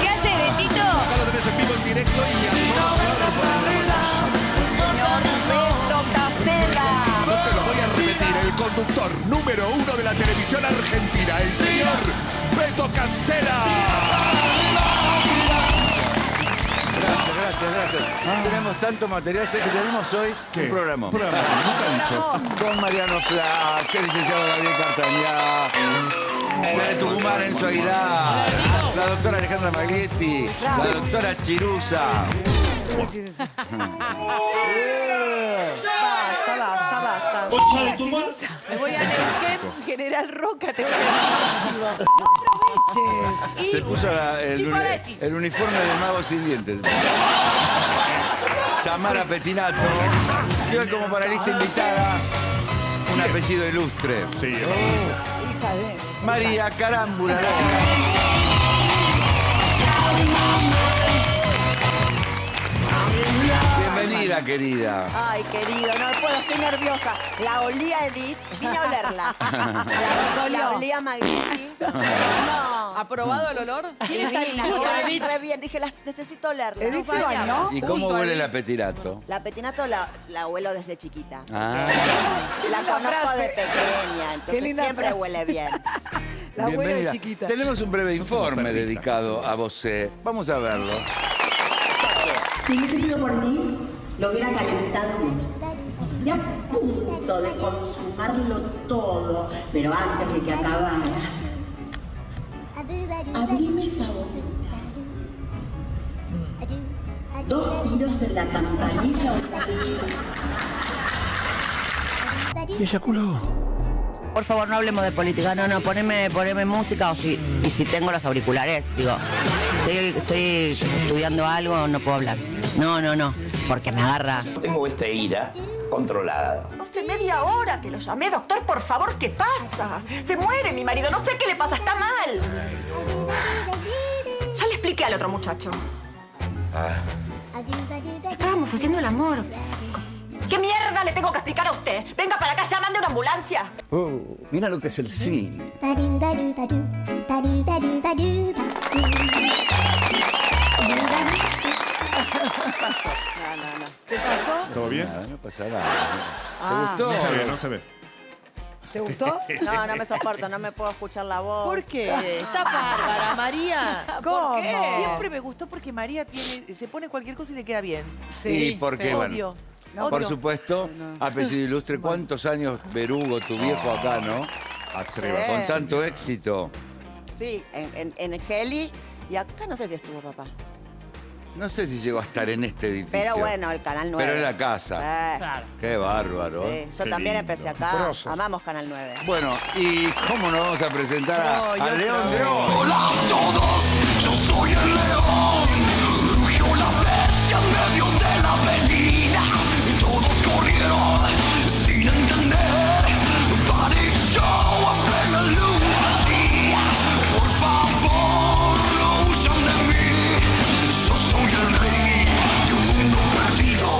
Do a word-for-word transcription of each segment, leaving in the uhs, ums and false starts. ¿Qué hace, Betito? Acá lo tenés en vivo, en directo y Beto Casella. No te lo voy a repetir, el conductor número uno de la televisión argentina, el señor Beto Casella. Gracias, gracias, gracias. Ah. Tenemos tanto material, sé que tenemos hoy ¿Qué? un programa. Un programa, nunca con Mariano Flash, el licenciado Gabriel Castaneda, la de Tucumán en Soirá, la doctora Alejandra Maglietti, la doctora Chirusa. Basta, basta, basta. Hola, Chirusa. Me voy a decir que General Roca te voy a decir. No aproveches. Se puso la, el, el, el uniforme de mago sin dientes. Tamara Petinato, que hoy como panelista invitada, un apellido ilustre. Sí, hija de... María Carámbula. Bienvenida, querida. Ay, querido, no puedo, estoy nerviosa. La olía Edith, vine a olerlas. La, la olía Maglietti. No. ¿Aprobado el olor? ¿Quién está bien? Re bien, dije, las, necesito olerlas. Edith se bañó. ¿Y cómo huele la Petinato? La Petinato la, la huelo desde chiquita. Ah. La conozco de pequeña, entonces siempre frase. huele bien. La huele de chiquita. Tenemos un breve informe dedicado a vos. Vamos a verlo. Si hubiese sido por mí, lo hubiera calentado bien. Ya a punto de consumarlo todo, pero antes de que acabara, abríme esa boquita. Dos tiros en la campanilla. Y eyaculó. Por favor, no hablemos de política. No, no, poneme, poneme música. O si, y si tengo los auriculares, digo, estoy, estoy estudiando algo, no puedo hablar. No, no, no, porque me agarra. Tengo esta ira controlada. Hace media hora que lo llamé, doctor, por favor, ¿qué pasa? Se muere mi marido, no sé qué le pasa, está mal. Ya le expliqué al otro muchacho. Ah. Estábamos haciendo el amor. ¿Qué mierda le tengo que explicar a usted? Venga para acá, ya mande una ambulancia. Oh, mira lo que es el cine. No, no, no. ¿Qué pasó? ¿Todo bien? Nada, no pasa nada. Ah. ¿Te gustó? No se ve, no se ve. ¿Te gustó? No, no me soporto, no me puedo escuchar la voz. ¿Por qué? Está bárbara, María. ¿Cómo? ¿Por qué? Siempre me gustó porque María tiene, se pone cualquier cosa y le queda bien. Sí, sí, porque sí. Bueno, no, por no. supuesto, no, no. apellido ilustre. ¿Cuántos años, Berugo, tu viejo acá, no? Atreva. Sí. Con tanto éxito. Sí, en, en, en Geli. Y acá no sé si estuvo papá. No sé si llegó a estar en este edificio. Pero bueno, el Canal nueve. Pero en la casa. Sí. Claro. Qué bárbaro. Sí, yo Qué también lindo. empecé acá. Proso. Amamos Canal nueve. Bueno, ¿y cómo nos vamos a presentar a, no, a León de Hoy? Hola a todos, yo soy el león. Rugió la bestia en medio de la avenida. Todos corrieron sin entender. Party show a plena luz del día. Por favor, no huyan de mí. Yo soy el rey de un mundo perdido.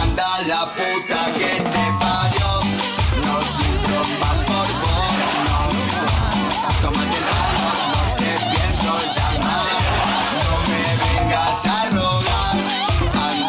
Anda la puta que se parió. No sufro más por vos, no. Tómate el raro, no te pienso llamar. No me vengas a rogar. Anda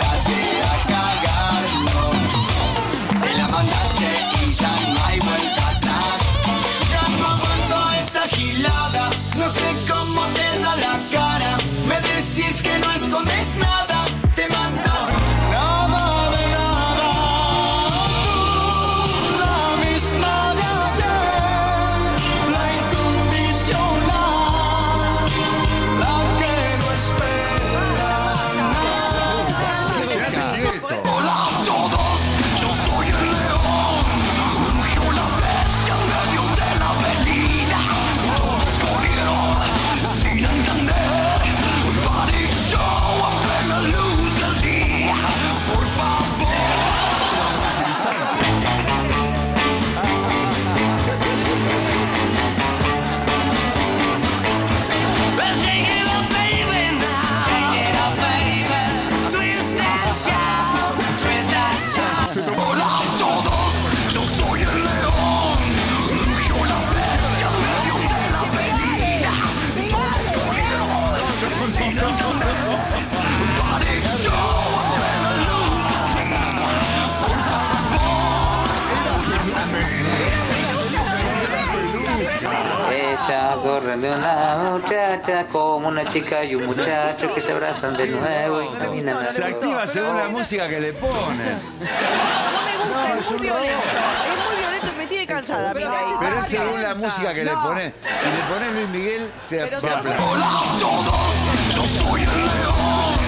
ella, córrele una muchacha, como una chica y un muchacho que te abrazan de nuevo y caminan a... Se activa según la música que le ponen. No me gusta, no, es muy violento. Es muy violento y me tiene cansada. Pero, no, pero es según la música que no. le ponen. Si le ponen Luis Miguel, se aplaude. ¡Hola a todos! ¡Yo soy el león!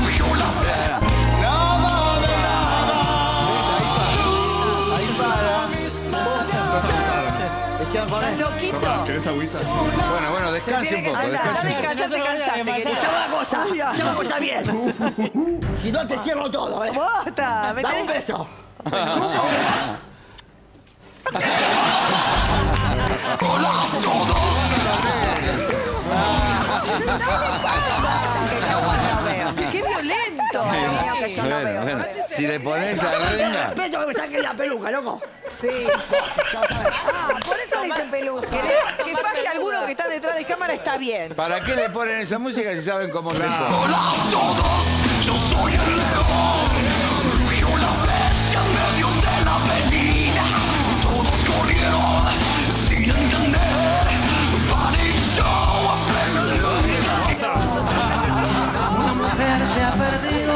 ¡Rugió la perra! Loquito. ¿Querés agüita? Bueno, bueno, descanse un poco. Anda, anda, descansa, se cansaste. Escuchá una cosa, escuchá una cosa bien. Si no, te cierro todo, ¿eh? ¡Basta! ¡Dame un beso! ¡Hola a todos! ¡No me pasa! ¡Que yo no veo! ¡Qué violento! ¡Que yo no veo! Si le pones a la reina... ¡Respeto que me saquen la peluca, loco! Sí. Ah, por eso le dicen peluca. Que, que falle alguno que está detrás de cámara está bien. ¿Para qué le ponen esa música si saben cómo se pone? ¡Hola a todos! ¡Yo soy el león! ¡Rugió la bestia en medio de la avenida! Todos corrieron sin entender. ¡Party show a plena luna! Una mujer se ha perdido.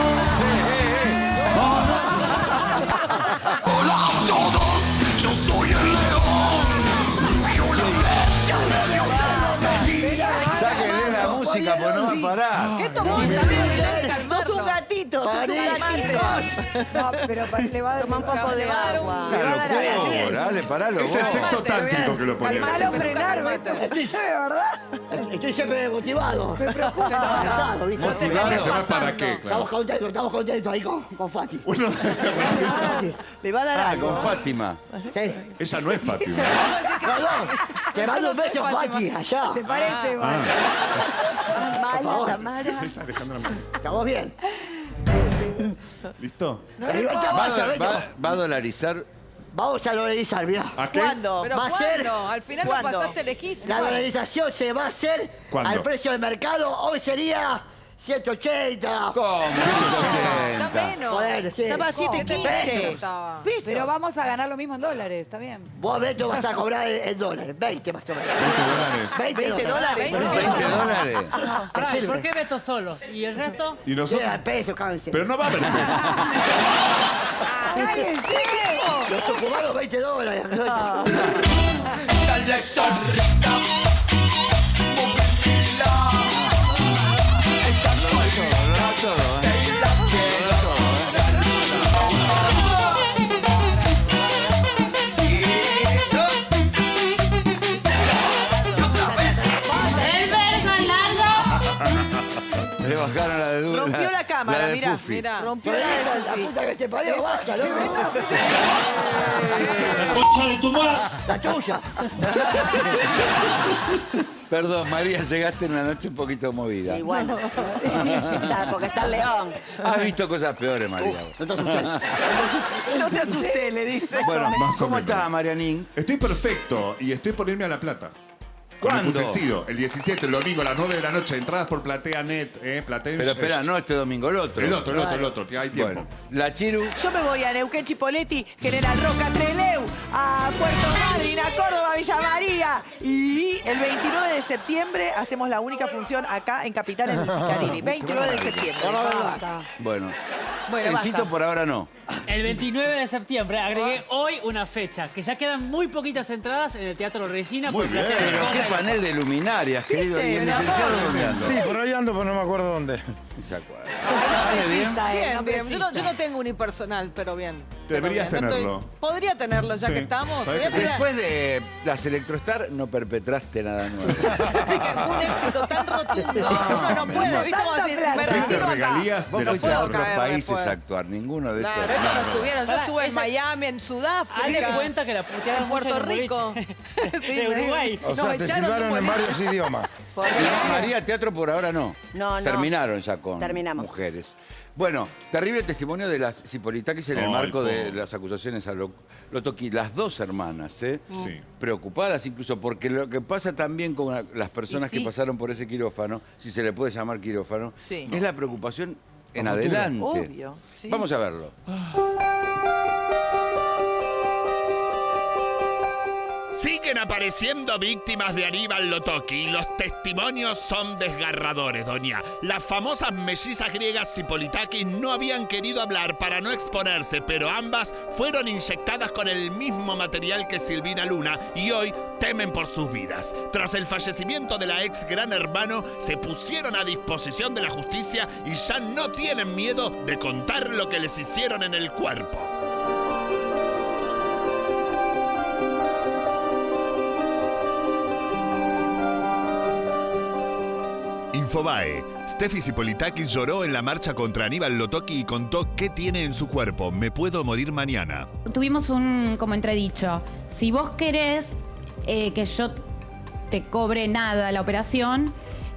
¡Hola a todos! Yo soy el león, yo la bestia, medio de la avenida. Sáquenle la música, pues no va a parar. ¿Qué tomó? Sos un gatito, sos un gatito. No, pero le va a tomar un poco de agua. Le va a dar agua. Dale, paralo. Es el sexo tántrico que lo ponía. Paralo, frenar, Beto. ¿De verdad? Estoy siempre motivado. Me preocupa. Casado, ¿viste? ¿Motivado? ¿Para qué? Estamos contentos, estamos contentos ahí con, con Fátima. Le va a dar algo. Ah, con Fátima. ¿Sí? Esa no es Fátima. Perdón. Te mando un beso, Fátima, allá. Se parece, güey. Mala, Tamara. Es Alejandra Maglietti. ¿Estamos bien? ¿Listo? ¿Va a dolarizar? Vamos a dolarizar, mirá. ¿A qué? ¿Cuándo? ¿Pero va a ser? Al final lo pasaste lejísimo. La dolarización se va a hacer ¿Cuándo? al precio del mercado. Hoy sería ciento ochenta. ¿Cómo? ciento ochenta. Está menos. Joder, sí. Estaba a siete quince. Pero vamos a ganar lo mismo en dólares, está bien. Vos, Beto, vas a cobrar en dólares. veinte más o menos. veinte dólares. veinte dólares. veinte dólares. ¿Por qué Beto solo? ¿Y el resto? ¿Y nosotros? Peso, cáncer. Pero no va a haber peso. Los tucumanos, veinte dólares. Dale sonrita, momentila. Esa noche es la que la... Y otra vez. El vergo largo. Le bajaron la de dura. Rompió la cámara, mirá. Mirá. Rompió la de la puta que te parió, basta, ¡concha de tu madre! ¡La chulla! Perdón, María, llegaste en una noche un poquito movida. Y bueno, porque está el león. Has visto cosas peores, María. Uh, no te asustes. No te asustes, le dices. Bueno, ¿cómo estás, Marianín? Estoy perfecto y estoy por irme a La Plata. ¿Cuándo? El diecisiete, el domingo, a las nueve de la noche. Entradas por PlateaNet, ¿eh? Platea... Pero espera, no este domingo, el otro. El otro, el otro, el otro. Hay tiempo. Bueno, la Chiru... Yo me voy a Neuquén, Chipoletti, General Roca, Treleu, a Puerto Madryn, a Córdoba, Villa María. Y el veintinueve de septiembre hacemos la única función acá en Capital, en Carini. veintinueve de septiembre. Bueno. Bueno, el cito por ahora no. El veintinueve de septiembre agregué hoy una fecha, que ya quedan muy poquitas entradas en el Teatro Regina. Muy bien, pero qué panel de luminarias, querido. Y el licenciado ando. Sí, por ahí ando, pero no me acuerdo dónde. Se acuerda. No precisa. Yo no tengo un impersonal, pero bien. Deberías tenerlo. Podría tenerlo, ya que estamos. Después de las Electrostar, no perpetraste nada nuevo. Así que fue un éxito tan rotundo. Uno no puede, ¿viste? Como si fuiste regalías de los otros países a actuar. Ninguno de estos. No, no estuvieron. Yo estuve en Miami, en Sudáfrica. Haz de cuenta que la putearon en Puerto Rico. De Uruguay. O sea, te silbaron en varios idiomas. María, teatro por ahora no. No, no. Terminaron ya con mujeres. Bueno, terrible testimonio de las Cipolitakis en el marco de las acusaciones a Lotocki. Las dos hermanas, ¿eh? Sí. Preocupadas incluso, porque lo que pasa también con las personas que pasaron por ese quirófano, si se le puede llamar quirófano, es la preocupación... En Como adelante. Obvio, sí. Vamos a verlo. Siguen apareciendo víctimas de Aníbal Lotocki y los testimonios son desgarradores, doña. Las famosas mellizas griegas Hipolitakis no habían querido hablar para no exponerse, pero ambas fueron inyectadas con el mismo material que Silvina Luna y hoy temen por sus vidas. Tras el fallecimiento de la ex Gran Hermano, se pusieron a disposición de la justicia y ya no tienen miedo de contar lo que les hicieron en el cuerpo. Infobae. Steffi Hipolitakis lloró en la marcha contra Aníbal Lotocki y contó qué tiene en su cuerpo. Me puedo morir mañana. Tuvimos un como entredicho. Si vos querés eh, que yo te cobre nada la operación,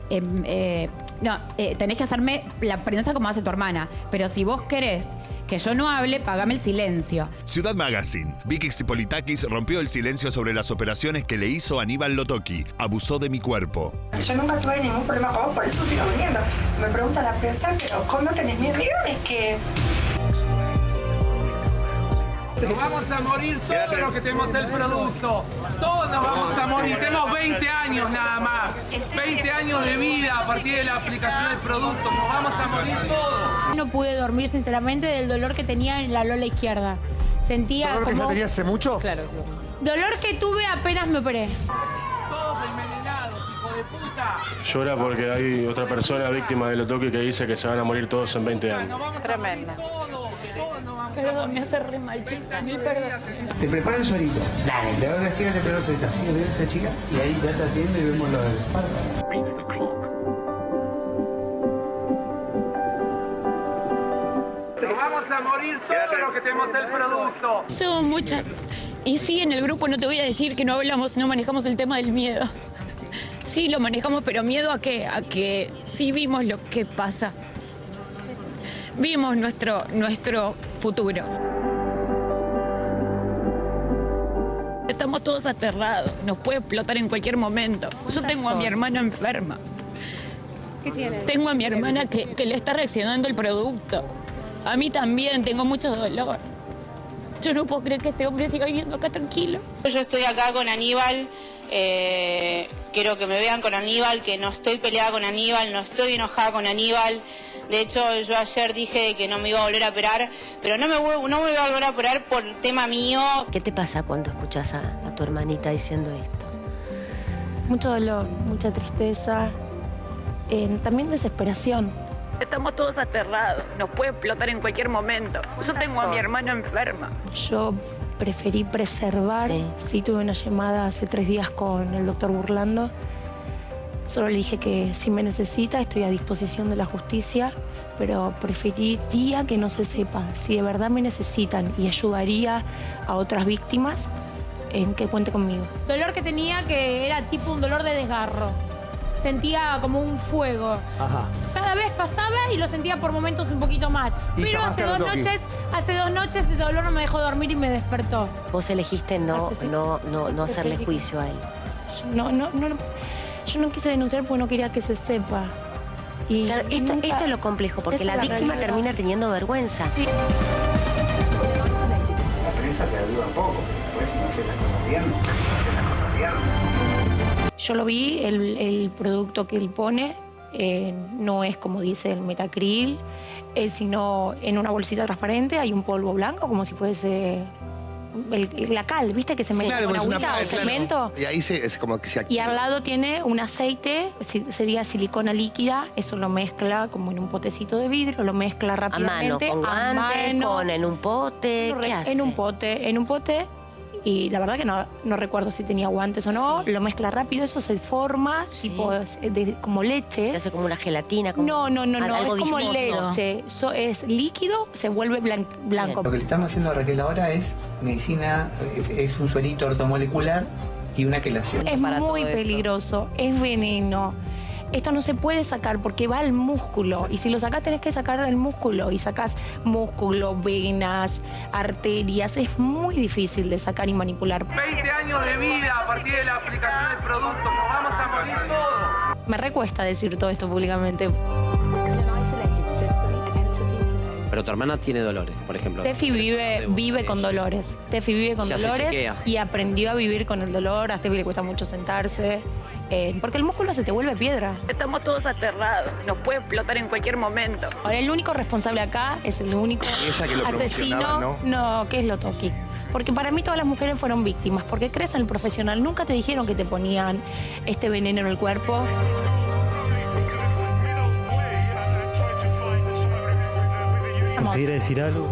eh, eh, no, eh, tenés que hacerme la prensa como hace tu hermana. Pero si vos querés que yo no hable, pagame el silencio. Ciudad Magazine. Vicky Hipolitakis rompió el silencio sobre las operaciones que le hizo Aníbal Lotocki. Abusó de mi cuerpo. Yo nunca tuve ningún problema con vos, por eso sigo viniendo. Me pregunta la prensa, pero ¿cómo no tenés miedo? Es que... Nos vamos a morir todos los que tenemos el producto. Todos nos vamos a morir. Tenemos veinte años nada más. veinte años de vida a partir de la aplicación del producto. Nos vamos a morir todos. No pude dormir, sinceramente, del dolor que tenía en la lola izquierda. Sentía ¿Dolor como... que ya tenía hace mucho? Claro, claro. Dolor que tuve apenas me operé. Todos envenenados, hijo de puta. Llora porque hay otra persona víctima de Lotocki que dice que se van a morir todos en veinte años. Tremenda. Perdón, me hace re mal, chica, mil perdón. Te preparan solito. Dale. Te van las chicas, te preparan solito. Así lo ven esa chica y ahí ya te atiende y vemos lo de la espalda. A morir todos los que tenemos el producto. Somos muchas. Y sí, en el grupo no te voy a decir que no hablamos, no manejamos el tema del miedo. Sí, lo manejamos, pero miedo a que, a que sí vimos lo que pasa. Vimos nuestro, nuestro futuro. Estamos todos aterrados, nos puede explotar en cualquier momento. Yo tengo a mi hermana enferma. ¿Qué tiene? Tengo a mi hermana que, que le está reaccionando el producto. A mí también, tengo mucho dolor. Yo no puedo creer que este hombre siga viviendo acá tranquilo. Yo estoy acá con Aníbal, eh, quiero que me vean con Aníbal, que no estoy peleada con Aníbal, no estoy enojada con Aníbal. De hecho, yo ayer dije que no me iba a volver a operar, pero no me voy, no me voy a volver a operar por tema mío. ¿Qué te pasa cuando escuchas a, a tu hermanita diciendo esto? Mucho dolor, mucha tristeza, eh, también desesperación. Estamos todos aterrados, nos puede explotar en cualquier momento. Yo tengo a mi hermana enferma. Yo preferí preservar. Sí. Sí, tuve una llamada hace tres días con el doctor Burlando. Solo le dije que si me necesita estoy a disposición de la justicia, pero preferiría que no se sepa. Si de verdad me necesitan y ayudaría a otras víctimas, en que cuente conmigo. El dolor que tenía que era tipo un dolor de desgarro. Sentía como un fuego. Ajá. Cada vez pasaba y lo sentía por momentos un poquito más. Pero hace dos noches, hace dos noches ese dolor no me dejó dormir y me despertó. Vos elegiste no, no, no, no hacerle juicio a él. No, no, no, yo no quise denunciar porque no quería que se sepa. Y claro, esto, nunca... esto es lo complejo, porque la, la víctima realidad. Termina teniendo vergüenza. Sí. La prensa te ayuda poco, pero después si no haces las cosas bien, si no haces las cosas bien. Yo lo vi, el, el producto que él pone eh, no es como dice el metacril, eh, sino en una bolsita transparente hay un polvo blanco, como si fuese el, el, la cal, ¿viste? Que se mete sí, con agüita una, o cemento. Y ahí se, es como que se activa. Y al lado tiene un aceite, sería silicona líquida, eso lo mezcla como en un potecito de vidrio, lo mezcla rápidamente. A mano, con a guantes, mano, con en un pote, ¿qué hace? En un pote, en un pote. Y la verdad que no, no recuerdo si tenía guantes o no. Sí. Lo mezcla rápido, eso se forma, sí. Tipo, de, como leche. Se hace como una gelatina. Como no, no, no, no. Algo es como viscoso. Leche. Eso es líquido, se vuelve blan blanco. Bien. Lo que le estamos haciendo a Raquel ahora es medicina, es un suerito ortomolecular y una quelación. Es para muy peligroso, es veneno. Esto no se puede sacar porque va al músculo. Y si lo sacás tenés que sacar del músculo. Y sacás músculo, venas, arterias. Es muy difícil de sacar y manipular. veinte años de vida a partir de la aplicación del producto. Nos vamos a morir todos. Me recuesta decir todo esto públicamente. Pero tu hermana tiene dolores, por ejemplo. Steffi vive, vive con dolores. Steffi vive con dolores y aprendió a vivir con el dolor. A Steffi le cuesta mucho sentarse. Eh, porque el músculo se te vuelve piedra. Estamos todos aterrados. Nos puede explotar en cualquier momento. Ahora, el único responsable acá es el único asesino. ¿no? no, que es Lotocki. Porque para mí todas las mujeres fueron víctimas. Porque crees en el profesional. Nunca te dijeron que te ponían este veneno en el cuerpo. Si quiere decir algo,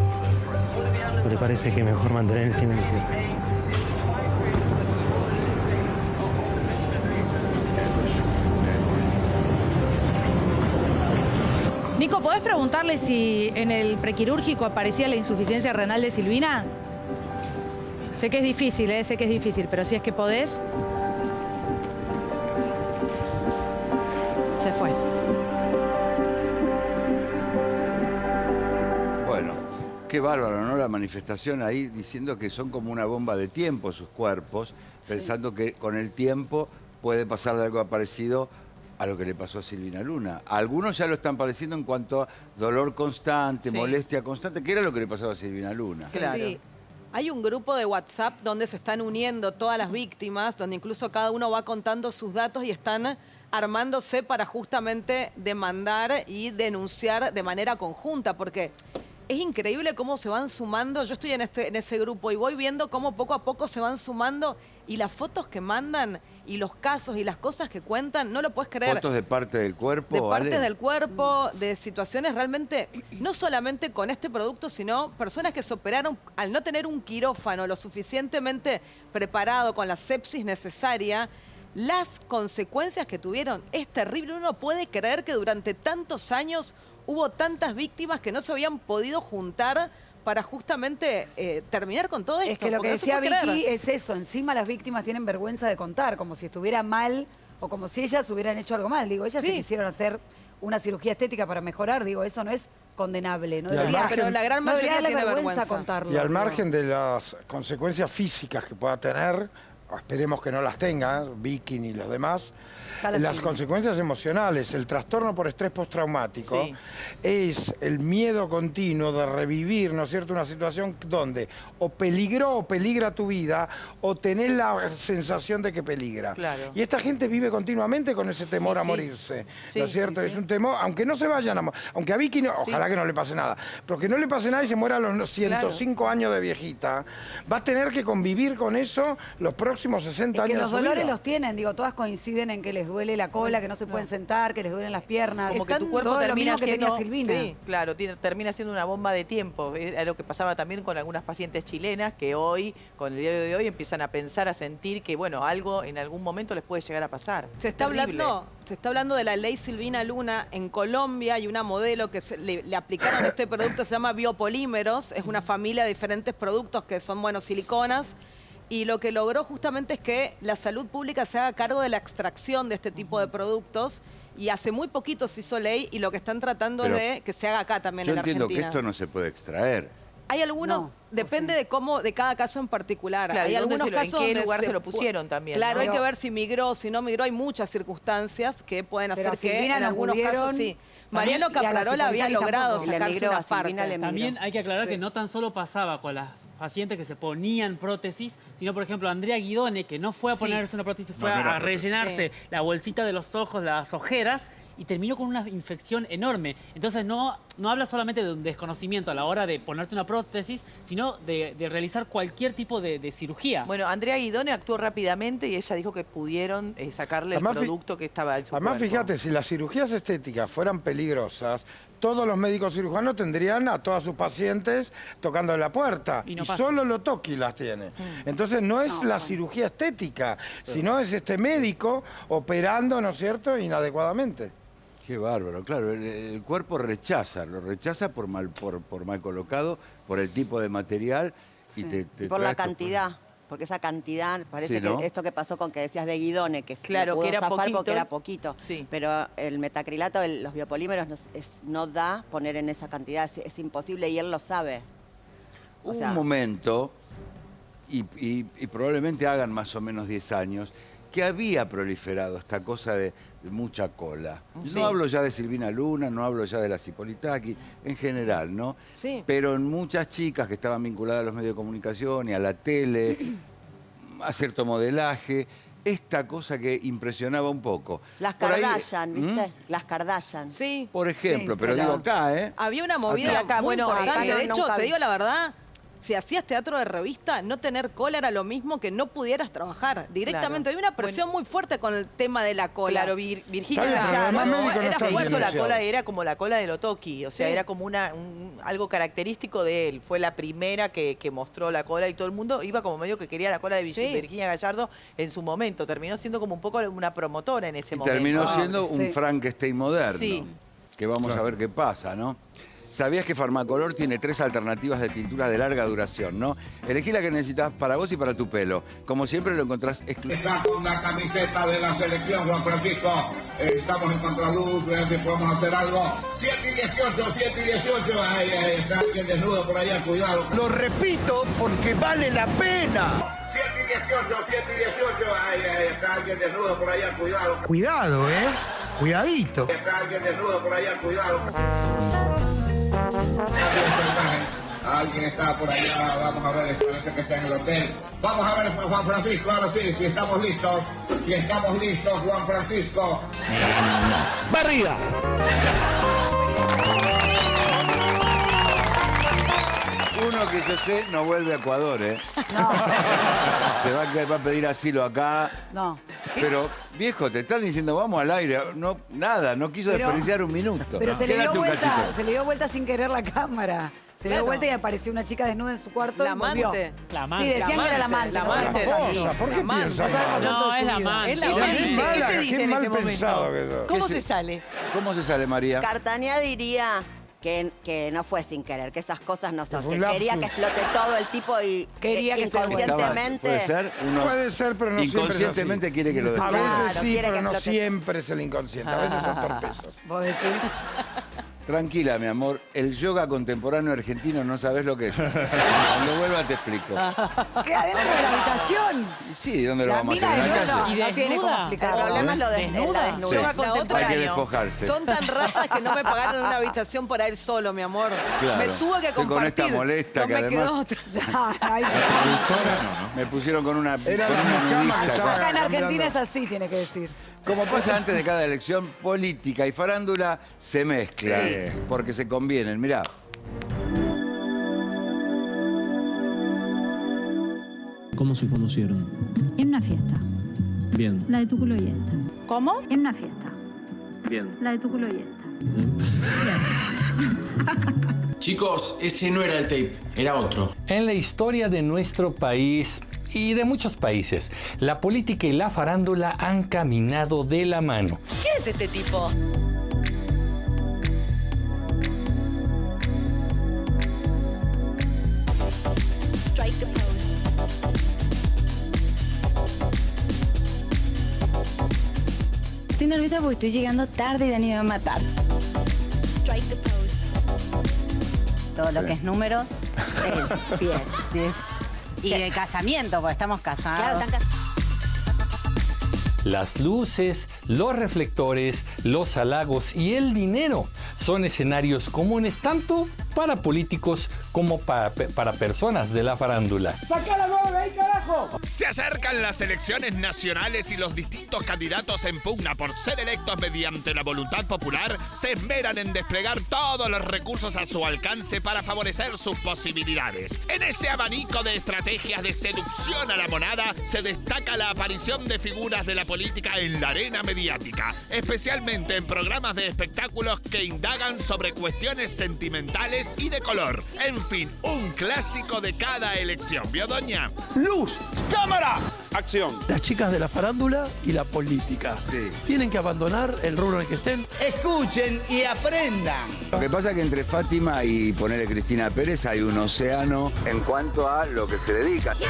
pero le parece que mejor mantener el silencio. Nico, ¿podés preguntarle si en el prequirúrgico aparecía la insuficiencia renal de Silvina? Sé que es difícil, ¿eh? sé que es difícil, pero si es que podés... Se fue. Qué bárbaro, ¿no? La manifestación ahí diciendo que son como una bomba de tiempo sus cuerpos, pensando sí. que con el tiempo puede pasar algo parecido a lo que le pasó a Silvina Luna. Algunos ya lo están padeciendo en cuanto a dolor constante, sí. molestia constante, que era lo que le pasaba a Silvina Luna. Sí, claro. Sí. Hay un grupo de WhatsApp donde se están uniendo todas las víctimas, donde incluso cada uno va contando sus datos y están armándose para justamente demandar y denunciar de manera conjunta, porque... Es increíble cómo se van sumando. Yo estoy en, este, en ese grupo y voy viendo cómo poco a poco se van sumando y las fotos que mandan y los casos y las cosas que cuentan, no lo puedes creer. Fotos de parte del cuerpo. De parte Ale. del cuerpo, de situaciones realmente, no solamente con este producto, sino personas que se operaron al no tener un quirófano lo suficientemente preparado con la sepsis necesaria. Las consecuencias que tuvieron es terrible. Uno puede creer que durante tantos años... Hubo tantas víctimas que no se habían podido juntar para justamente eh, terminar con todo esto. Es que lo que decía Vicky es eso, encima las víctimas tienen vergüenza de contar, como si estuviera mal o como si ellas hubieran hecho algo mal. Digo, ellas sí. se quisieron hacer una cirugía estética para mejorar, digo, eso no es condenable. No debería, margen, pero la gran mayoría no tiene vergüenza, vergüenza contarlo. Y al pero... margen de las consecuencias físicas que pueda tener, esperemos que no las tenga, Vicky ni los demás, las consecuencias emocionales, el trastorno por estrés postraumático, sí. es el miedo continuo de revivir, ¿no es cierto?, una situación donde o peligró o peligra tu vida o tenés la sensación de que peligra. Claro. Y esta gente vive continuamente con ese temor sí, a morirse, sí. ¿no es cierto? Sí, sí. Es un temor, aunque no se vayan a morir, aunque a Vicky, no, ojalá sí. que no le pase nada, pero que no le pase nada y se muera a los ciento cinco claro. años de viejita, va a tener que convivir con eso los próximos sesenta es que años. Que los de su dolores vida. Los tienen, digo, todas coinciden en que les duele la cola, que no se pueden no. sentar, que les duelen las piernas. Como Están que tu cuerpo termina siendo, sí, claro, termina siendo una bomba de tiempo. Es lo que pasaba también con algunas pacientes chilenas que hoy, con el diario de hoy, empiezan a pensar, a sentir que, bueno, algo en algún momento les puede llegar a pasar. Se está, hablando, se está hablando de la ley Silvina Luna en Colombia. Hay una modelo que se, le, le aplicaron este producto, se llama Biopolímeros. Es una familia de diferentes productos que son, bueno, siliconas. Y lo que logró justamente es que la salud pública se haga cargo de la extracción de este tipo de productos. Y hace muy poquito se hizo ley y lo que están tratando es de que se haga acá también en Argentina. Yo entiendo que esto no se puede extraer. Hay algunos, no, depende no sé. de cómo, de cada caso en particular. Claro, hay algunos se lo, casos en qué lugar se, se lo pusieron también. Claro, ¿no? hay que ver si migró, si no migró. Hay muchas circunstancias que pueden hacer Pero que en algunos pudieron... casos sí. Mariano Caprarola había logrado sacarse una parte. También hay que aclarar sí. que no tan solo pasaba con las pacientes que se ponían prótesis, sino, por ejemplo, Andrea Ghidone, que no fue a ponerse sí. una prótesis, fue no, a, no a rellenarse sí. la bolsita de los ojos, las ojeras, y terminó con una infección enorme. Entonces, no, no habla solamente de un desconocimiento a la hora de ponerte una prótesis, sino de, de realizar cualquier tipo de, de cirugía. Bueno, Andrea Ghidone actuó rápidamente y ella dijo que pudieron eh, sacarle además, el producto que estaba en su Además, cuerpo. Fíjate, si las cirugías estéticas fueran peligrosas, todos los médicos cirujanos tendrían a todas sus pacientes tocando la puerta. Y, no y solo Lotocki las tiene. Entonces no es no, la bueno. cirugía estética, sino es este médico operando, ¿no es cierto?, inadecuadamente. Qué bárbaro, claro, el, el cuerpo rechaza, lo rechaza por mal, por, por mal colocado, por el tipo de material. Sí. Y te, te y por la cantidad. Por... Porque esa cantidad, parece sí, ¿no? que esto que pasó con que decías de Ghidone, que, claro, pudo que era zafar poquito, porque era poquito, sí. pero el metacrilato, el, los biopolímeros, no, es, no da poner en esa cantidad, es, es imposible y él lo sabe. O sea, un momento, y, y, y probablemente hagan más o menos diez años, que había proliferado esta cosa de, de mucha cola. Sí. No hablo ya de Silvina Luna, no hablo ya de la Cipolitaki, en general, ¿no? Sí. Pero en muchas chicas que estaban vinculadas a los medios de comunicación y a la tele, a cierto modelaje, esta cosa que impresionaba un poco. Las Kardashian, ahí, ¿viste? ¿Mm? Las Kardashian. Sí. Por ejemplo, sí, pero claro, digo acá, ¿eh? Había una movida acá, acá muy bueno, acá de hecho, te vi. digo la verdad... Si hacías teatro de revista, no tener cola era lo mismo que no pudieras trabajar directamente. Claro. Hay una presión bueno. muy fuerte con el tema de la cola. Claro, Vir Virginia ya, no, no, era fue eso, la cola era como la cola de Lotocki, o sea, sí. era como una un, algo característico de él. Fue la primera que, que mostró la cola y todo el mundo iba como medio que quería la cola de sí. Virginia Gallardo en su momento. Terminó siendo como un poco una promotora en ese y momento. Terminó ah, siendo sí. un Frankenstein moderno, sí. que vamos claro. a ver qué pasa, ¿no? Sabías que Farmacolor tiene tres alternativas de tinturas de larga duración, ¿no? Elegí la que necesitas para vos y para tu pelo. Como siempre lo encontrás exclusivo. Estás con la camiseta de la selección, Juan Francisco. Eh, estamos en contraluz, vean si podemos hacer algo. siete y dieciocho, siete y dieciocho. Ahí, ahí está alguien desnudo por allá, cuidado. Lo repito porque vale la pena. siete y dieciocho, siete y dieciocho. Ahí, ahí está alguien desnudo por allá, cuidado. Cuidado, ¿eh? Cuidadito. Está alguien desnudo por allá, cuidado. Alguien está por allá, vamos a ver, parece que está en el hotel. Vamos a ver, Juan Francisco, ahora sí, si estamos listos, si estamos listos, Juan Francisco. ¡Barriga! Uno que yo sé no vuelve a Ecuador, ¿eh? No. Se va a, quedar, va a pedir asilo acá. No. ¿Sí? Pero, viejo, te están diciendo, vamos al aire. No, nada, no quiso pero, desperdiciar un minuto. Pero no. se, le dio vuelta, se le dio vuelta sin querer la cámara. Se claro. le dio vuelta y apareció una chica desnuda en su cuarto. La amante. La amante. Sí, decían la amante, que era la amante. La amante. No, la la ¿Por qué la piensan? No, no es la amante. ¿Qué, ¿Qué se dice, ¿Qué se dice qué en ese momento? ¿Cómo se sale? ¿Cómo se sale, María? Cartania diría... Que, que no fue sin querer, que esas cosas no son. Que quería que explote todo el tipo y quería que inconscientemente. Puede ser, uno puede ser, pero no inconscientemente es quiere que lo descubra. A veces sí, pero no siempre es el inconsciente. A veces son torpezos. ¿Vos decís? Tranquila, mi amor. El yoga contemporáneo argentino no sabes lo que es. Cuando vuelva te explico. ¿Qué adentro de la habitación? Sí, ¿dónde lo vamos a hacer? No, no tiene cómo explicarlo. El problema es lo de yoga contemporáneo. Hay que despojarse. Son tan ratas que no me pagaron una habitación para ir solo, mi amor. Me tuvo que compartir. Con esta molesta que además. Me pusieron con una. Era una nudista. Acá en Argentina es así, tiene que decir. Como pasa antes de cada elección, política y farándula se mezclan, sí. eh, porque se convienen, mirá. ¿Cómo se conocieron? En una fiesta. Bien. La de tu culo y esta. ¿Cómo? En una fiesta. Bien. La de tu culo y esta. Bien. Chicos, ese no era el tape, era otro. En la historia de nuestro país... y de muchos países, la política y la farándula han caminado de la mano. ¿Qué es este tipo? Estoy nerviosa porque estoy llegando tarde y Dani me va a matar. Todo lo que es número, diez, diez. Y de casamiento, porque estamos casados. Claro, están casados. Las luces, los reflectores, los halagos y el dinero son escenarios comunes tanto para políticos como para, para personas de la farándula. ¡Sacá la mano de ahí, carajo! Se acercan las elecciones nacionales y los distintos candidatos en pugna por ser electos mediante la voluntad popular se esmeran en desplegar todos los recursos a su alcance para favorecer sus posibilidades. En ese abanico de estrategias de seducción a la monada se destaca la aparición de figuras de la política en la arena mediática, especialmente en programas de espectáculos que indagan sobre cuestiones sentimentales y de color. En fin, un clásico de cada elección. ¿Vio, doña? ¡Luz! ¡Cámara! ¡Acción! Las chicas de la farándula y la política. Sí. Tienen que abandonar el rubro en el que estén. Escuchen y aprendan. Lo que pasa es que entre Fátima y ponerle Cristina Pérez hay un océano en cuanto a lo que se dedica. You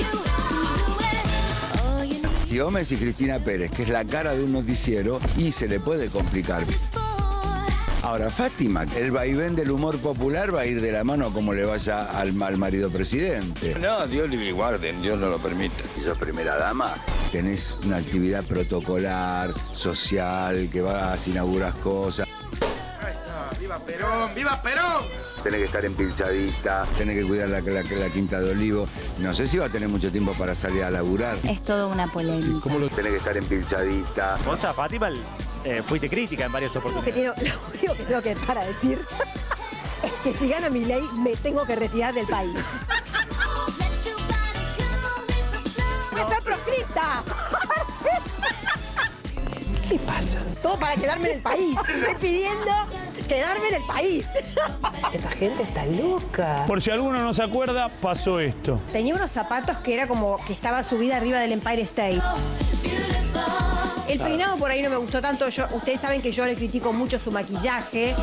know, you... Si vos me decís Cristina Pérez, que es la cara de un noticiero, y se le puede complicar. Ahora, Fátima, el vaivén del humor popular va a ir de la mano como le vaya al mal marido presidente. No, Dios libre y guarden, Dios no lo permite. ¿Y yo primera dama? tenés una actividad protocolar, social, que vas, inauguras cosas. Ahí está, ¡viva Perón! ¡Viva Perón! Tenés que estar empilchadita, tenés que cuidar la, la, la Quinta de Olivo. No sé si va a tener mucho tiempo para salir a laburar. Es toda una polémica. ¿Cómo lo tenés que estar empilchadita? Vos a Fátima eh, fuiste crítica en varias oportunidades. Lo único que tengo que para decir es que si gana Milei me tengo que retirar del país. ¡Está proscripta! ¿Qué le pasa? Todo para quedarme en el país. Estoy pidiendo quedarme en el país. Esta gente está loca. Por si alguno no se acuerda, pasó esto. Tenía unos zapatos que era como que estaba subida arriba del Empire State. El peinado por ahí no me gustó tanto. Yo, ustedes saben que yo le critico mucho su maquillaje.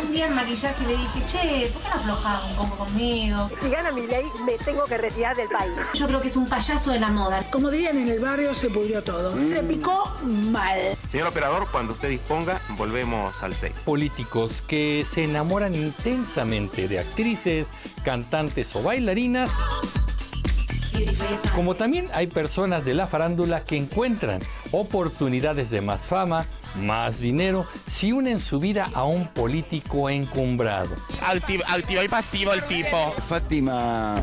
Un día en maquillaje le dije, che, ¿por qué no aflojás un poco conmigo? Si gana Milei, me tengo que retirar del país. Yo creo que es un payaso de la moda. Como dirían en el barrio, se pudrió todo. Mm. Se picó mal. Señor operador, cuando usted disponga, volvemos al set. Políticos que se enamoran intensamente de actrices, cantantes o bailarinas. Como también hay personas de la farándula que encuentran oportunidades de más fama, más dinero, si unen su vida a un político encumbrado. Activo, activo y pasivo el tipo. Fátima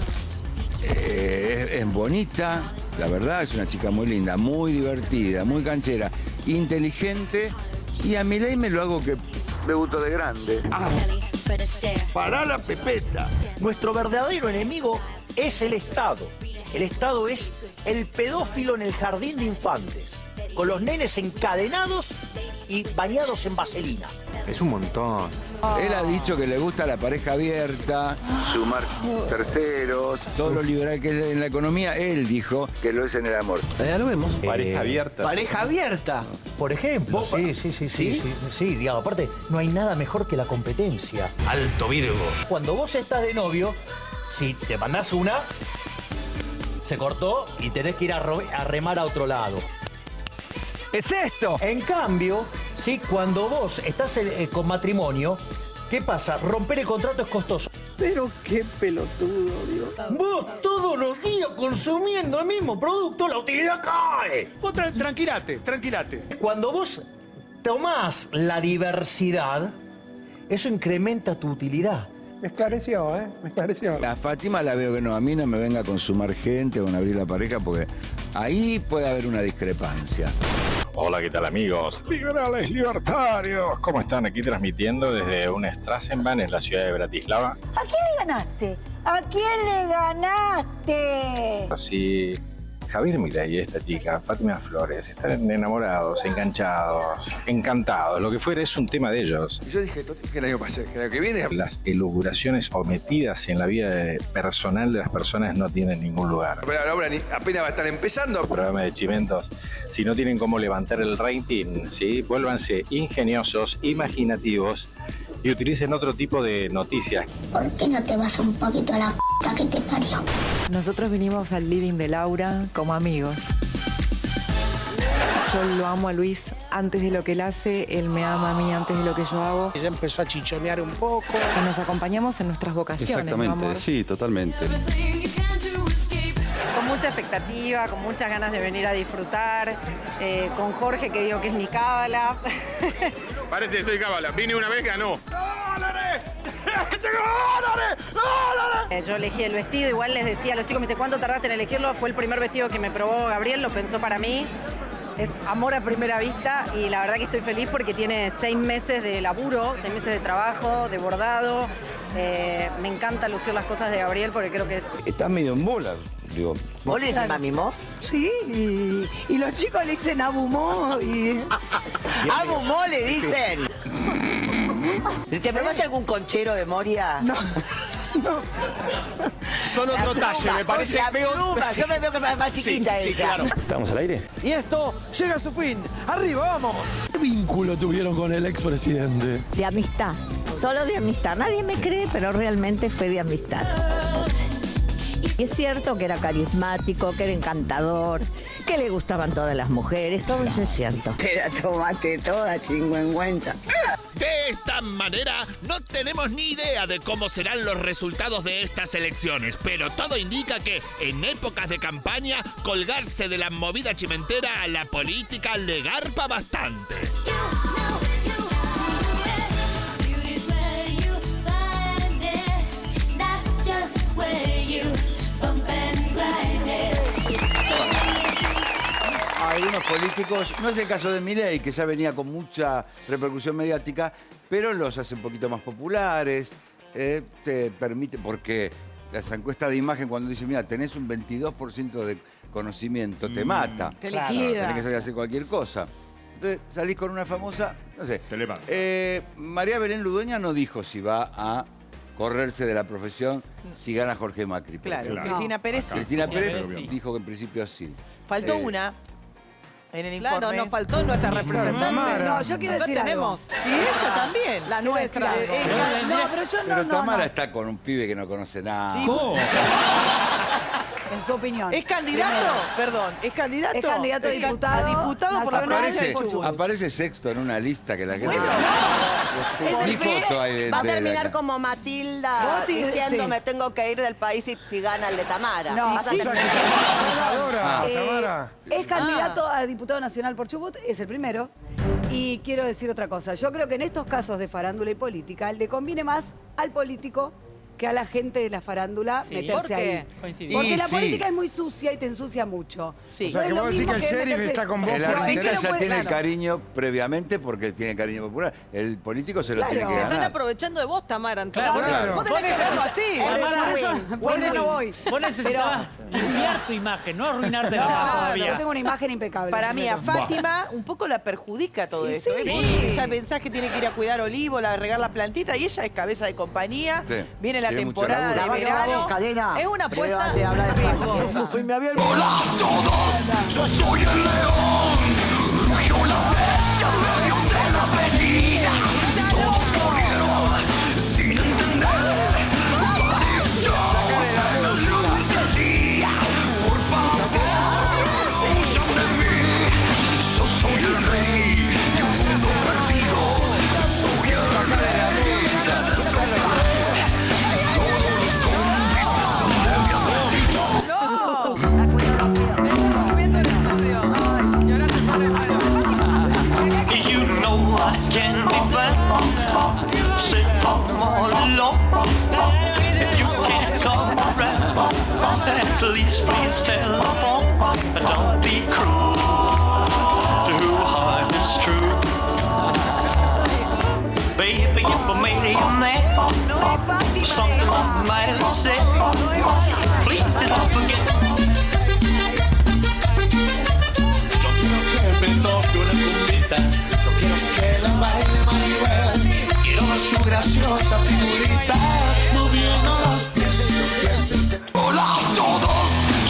eh, es, es bonita, la verdad, es una chica muy linda, muy divertida, muy canchera, inteligente, y a Milei me lo hago que me gusto de grande. Ah. Pará la pepeta. Nuestro verdadero enemigo es el Estado. El Estado es el pedófilo en el jardín de infantes, con los nenes encadenados y bañados en vaselina. Es un montón. Oh. Él ha dicho que le gusta la pareja abierta, sumar terceros, todo lo liberal que es en la economía. Él dijo que lo es en el amor. Ya lo vemos. Pareja eh, abierta. Pareja abierta, por ejemplo. Sí, sí, sí, sí, sí, sí, sí, digamos. Aparte, no hay nada mejor que la competencia. Alto Virgo. Cuando vos estás de novio, si te mandás una, se cortó y tenés que ir a, a remar a otro lado. ¡Es esto! En cambio, sí, cuando vos estás eh, con matrimonio, ¿qué pasa? Romper el contrato es costoso. Pero qué pelotudo, Dios. Vos todos los días consumiendo el mismo producto, la utilidad cae. Vos tra tranquilate, tranquilate. Cuando vos tomás la diversidad, eso incrementa tu utilidad. Me esclareció, ¿eh? Me esclareció. A Fátima la veo que no, a mí no me venga a consumar gente o con abrir la pareja, porque ahí puede haber una discrepancia. Hola, ¿qué tal, amigos? Liberales, libertarios, ¿cómo están? Aquí transmitiendo desde un Strassenbahn en la ciudad de Bratislava. ¿A quién le ganaste? ¿A quién le ganaste? Así, Javier Milei y esta chica, Fátima Flores, están enamorados, enganchados, encantados, lo que fuera, es un tema de ellos. Y yo dije, ¿qué año pasé? ¿Qué año que viene? Las elucubraciones ometidas en la vida personal de las personas no tienen ningún lugar. Pero la obra apenas va a estar empezando. El programa de Chimentos. Si no tienen cómo levantar el rating, ¿sí? Vuélvanse ingeniosos, imaginativos y utilicen otro tipo de noticias. ¿Por qué no te vas un poquito a la puta que te parió? Nosotros vinimos al living de Laura como amigos. Yo lo amo a Luis antes de lo que él hace, él me ama a mí antes de lo que yo hago. Ella empezó a chichonear un poco. Y nos acompañamos en nuestras vocaciones. Exactamente, ¿no, amor? Sí, totalmente. Con mucha expectativa, con muchas ganas de venir a disfrutar, eh, con Jorge, que digo que es mi cábala. Parece que soy cábala, vine una vez, ganó. ¡Dólares! ¡Dólares! ¡Dólares! Yo elegí el vestido, igual les decía a los chicos, me dice, ¿cuánto tardaste en elegirlo? Fue el primer vestido que me probó Gabriel, lo pensó para mí. Es amor a primera vista y la verdad que estoy feliz porque tiene seis meses de laburo, seis meses de trabajo, de bordado. Eh, me encanta lucir las cosas de Gabriel porque creo que es... Estás medio en bola. Digo, ¿vos le decís mamimó? Sí, y, y los chicos le dicen abumó y... ¡Abumó le dicen! ¿Te probaste algún conchero de Moria? No, no. Son otro talle, me parece. Pluma, yo me veo que es más chiquita sí, ella. Sí, claro. ¿Estamos al aire? Y esto llega a su fin. ¡Arriba, vamos! ¿Qué vínculo tuvieron con el expresidente? De amistad, solo de amistad. Nadie me cree, pero realmente fue de amistad. Y es cierto que era carismático, que era encantador, que le gustaban todas las mujeres, todo eso es cierto. Te la tomaste toda, chingüengüencha. De esta manera, no tenemos ni idea de cómo serán los resultados de estas elecciones, pero todo indica que, en épocas de campaña, colgarse de la movida chimentera a la política le garpa bastante. Algunos políticos, no es el caso de Milei, que ya venía con mucha repercusión mediática, pero los hace un poquito más populares, eh, te permite, porque las encuestas de imagen cuando dicen, mira, tenés un veintidós por ciento de conocimiento, mm, te mata. Te claro. liquida. Tenés que salir a hacer cualquier cosa. Entonces salís con una famosa, no sé. Te levanta. Eh, María Belén Ludueña no dijo si va a correrse de la profesión si gana Jorge Macri. Claro, claro. Cristina Pérez. Acá. Cristina Pérez sí. dijo que en principio sí. Faltó eh, una. En el informe. Claro, nos faltó nuestra representante. No, no, yo quiero decir tenemos. Algo. Y ella también. La nuestra. Decir, eh, eh, no, pero yo no, pero Tamara no, no. está con un pibe que no conoce nada. ¿Cómo? En su opinión. ¿Es candidato? Primero. Perdón, ¿es candidato? Es candidato a diputado. A diputado por la provincia de Chubut. Aparece sexto en una lista que la gente... Bueno, no. Ni foto hay de, va a terminar de como Matilda diciendo sí. me tengo que ir del país si gana el de Tamara. No, vas sí, a terminar. Ahora, eh, Tamara. Es candidato ah. a diputado nacional por Chubut, es el primero. Y quiero decir otra cosa. Yo creo que en estos casos de farándula y política le conviene más al político que a la gente de la farándula sí, meterse ahí. Coincido. Porque y la sí. política es muy sucia y te ensucia mucho. Sí. O sea, no que vos decís que el sheriff está con vos. El artista ya puede... tiene claro. cariño previamente porque tiene cariño popular. El político se lo claro. tiene que se ganar. Se están aprovechando de vos, Tamara. Claro, claro. Vos tenés que hacerlo así. Tamara, por eso, por eso no voy. Vos necesitabas limpiar tu imagen, no arruinarte la imagen todavía. Yo tengo una imagen impecable. Para mí, a Fátima un poco la perjudica todo esto. Ella pensás que tiene que ir a cuidar olivo, a regar la plantita y ella es cabeza de compañía. Viene la la temporada de verano. Cadena. Es una apuesta de hablar de riesgo. Me había ¡hola a todos! ¡Yo soy el león! ¡Rugió la bestia en medio de la avenida! ¡Todos corrieron sin entender! ¡Para yo! ¡Sácale la luz del día! ¡Por favor! ¡Huyan de mí! ¡Yo soy el rey de un mundo perdido! ¡Soy el rey de destrozar! Please, please tell the phone, but don't be cruel to who heart is true. Baby, if I made you mad, something I might have said, please don't forget. Yo quiero que me toque una cumbita, yo quiero que la baile Maribel, quiero su graciosa figurita, moviendo los pies y los pies. ¡Hola a todos!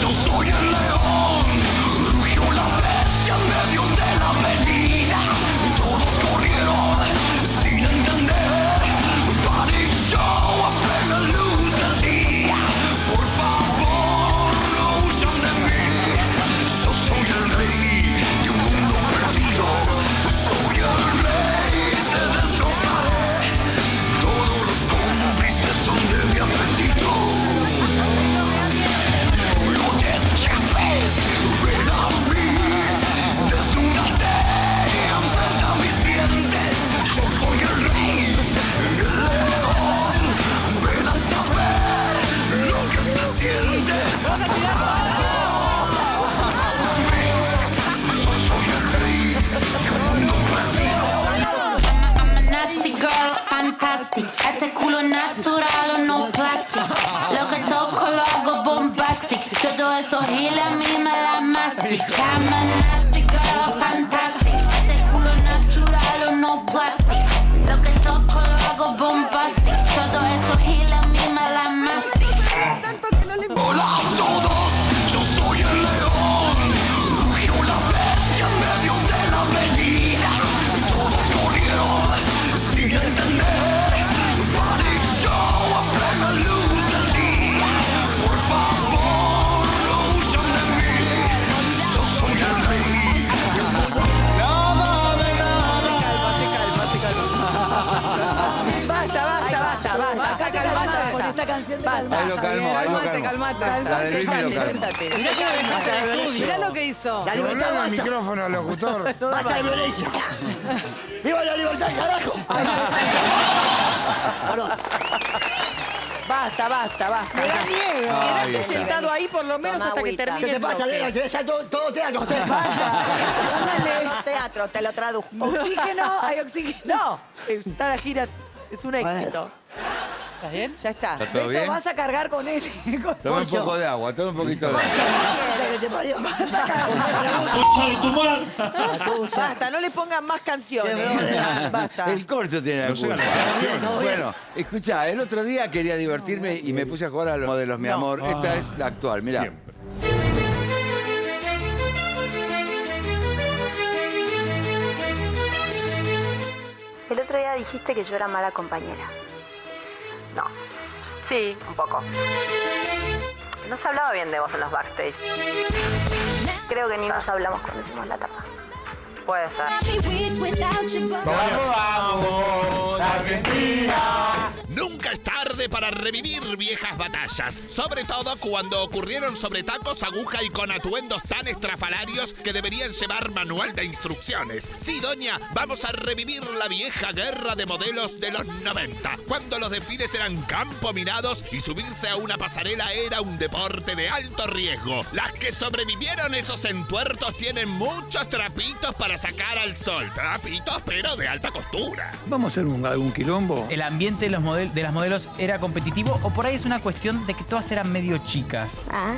¡Yo soy el león! ¡Rugió la bestia en medio de la avenida! ¡Todos corrieron sin entender! ¡Party show! ¡Apaga la luz del día! ¡Por favor, no huyan de mí! ¡Yo soy el rey de un mundo perdido! ¡Soy el rey! ¡Te destrozaré! ¡Todos los cómplices son de mi apetito! Este culo natural o no plástico, lo que toco lo hago bombastic, todo eso gila a mí me la mastic. I'm a nasty girl, fantastic. Este culo natural o no plástico, lo que toco lo hago bombastic, todo eso gila a mí me la mastic. Hola a todos, yo soy el león, rugió la bestia en medio de la avenida, todos corrieron sin entender. Por favor, no huyan de mí. Yo soy el rey. esta canción de Calmate. Ahí lo calmo, ahí lo calmo. Calmate, calmate. Calmate, calmate. Mirá lo que hizo. La libertad basta. El micrófono al locutor. Basta de violencia. ¡Viva la libertad, carajo! Basta, basta, basta. Me da miedo. Ay, quedate sentado ahí por lo menos. Toma hasta agüita. Que termine. ¿Qué te pasa, Leo? Te ves todo, todo teatro. Te todo teatro, te lo traduzco. Oxígeno, hay oxígeno. No, está la gira, es un éxito. ¿Estás bien? Ya está. ¿Está todo bien? Vas a cargar con él. Toma un poco de agua, toma un poquito de agua. Vas a cargar. Basta, no le pongan más canciones. Basta. El corcho tiene alguna. Bueno, escuchá, el otro día quería divertirme y me puse a jugar a los modelos, mi amor. Esta es la actual, mirá. Siempre. El otro día dijiste que yo era mala compañera. No. Sí, un poco. No se hablaba bien de vos en los backstage. Creo que ni nos hablamos cuando hicimos la tapa. Puede ser. ¡Vamos, Argentina! Nunca es tarde para revivir viejas batallas, sobre todo cuando ocurrieron sobre tacos, aguja y con atuendos tan estrafalarios que deberían llevar manual de instrucciones. Sí, doña, vamos a revivir la vieja guerra de modelos de los noventa, cuando los desfiles eran campo minados y subirse a una pasarela era un deporte de alto riesgo. Las que sobrevivieron esos entuertos tienen muchos trapitos para sacar al sol, trapitos pero de alta costura. Vamos a hacer un, algún quilombo. El ambiente de los modelos de las modelos era competitivo o por ahí es una cuestión de que todas eran medio chicas. Ah.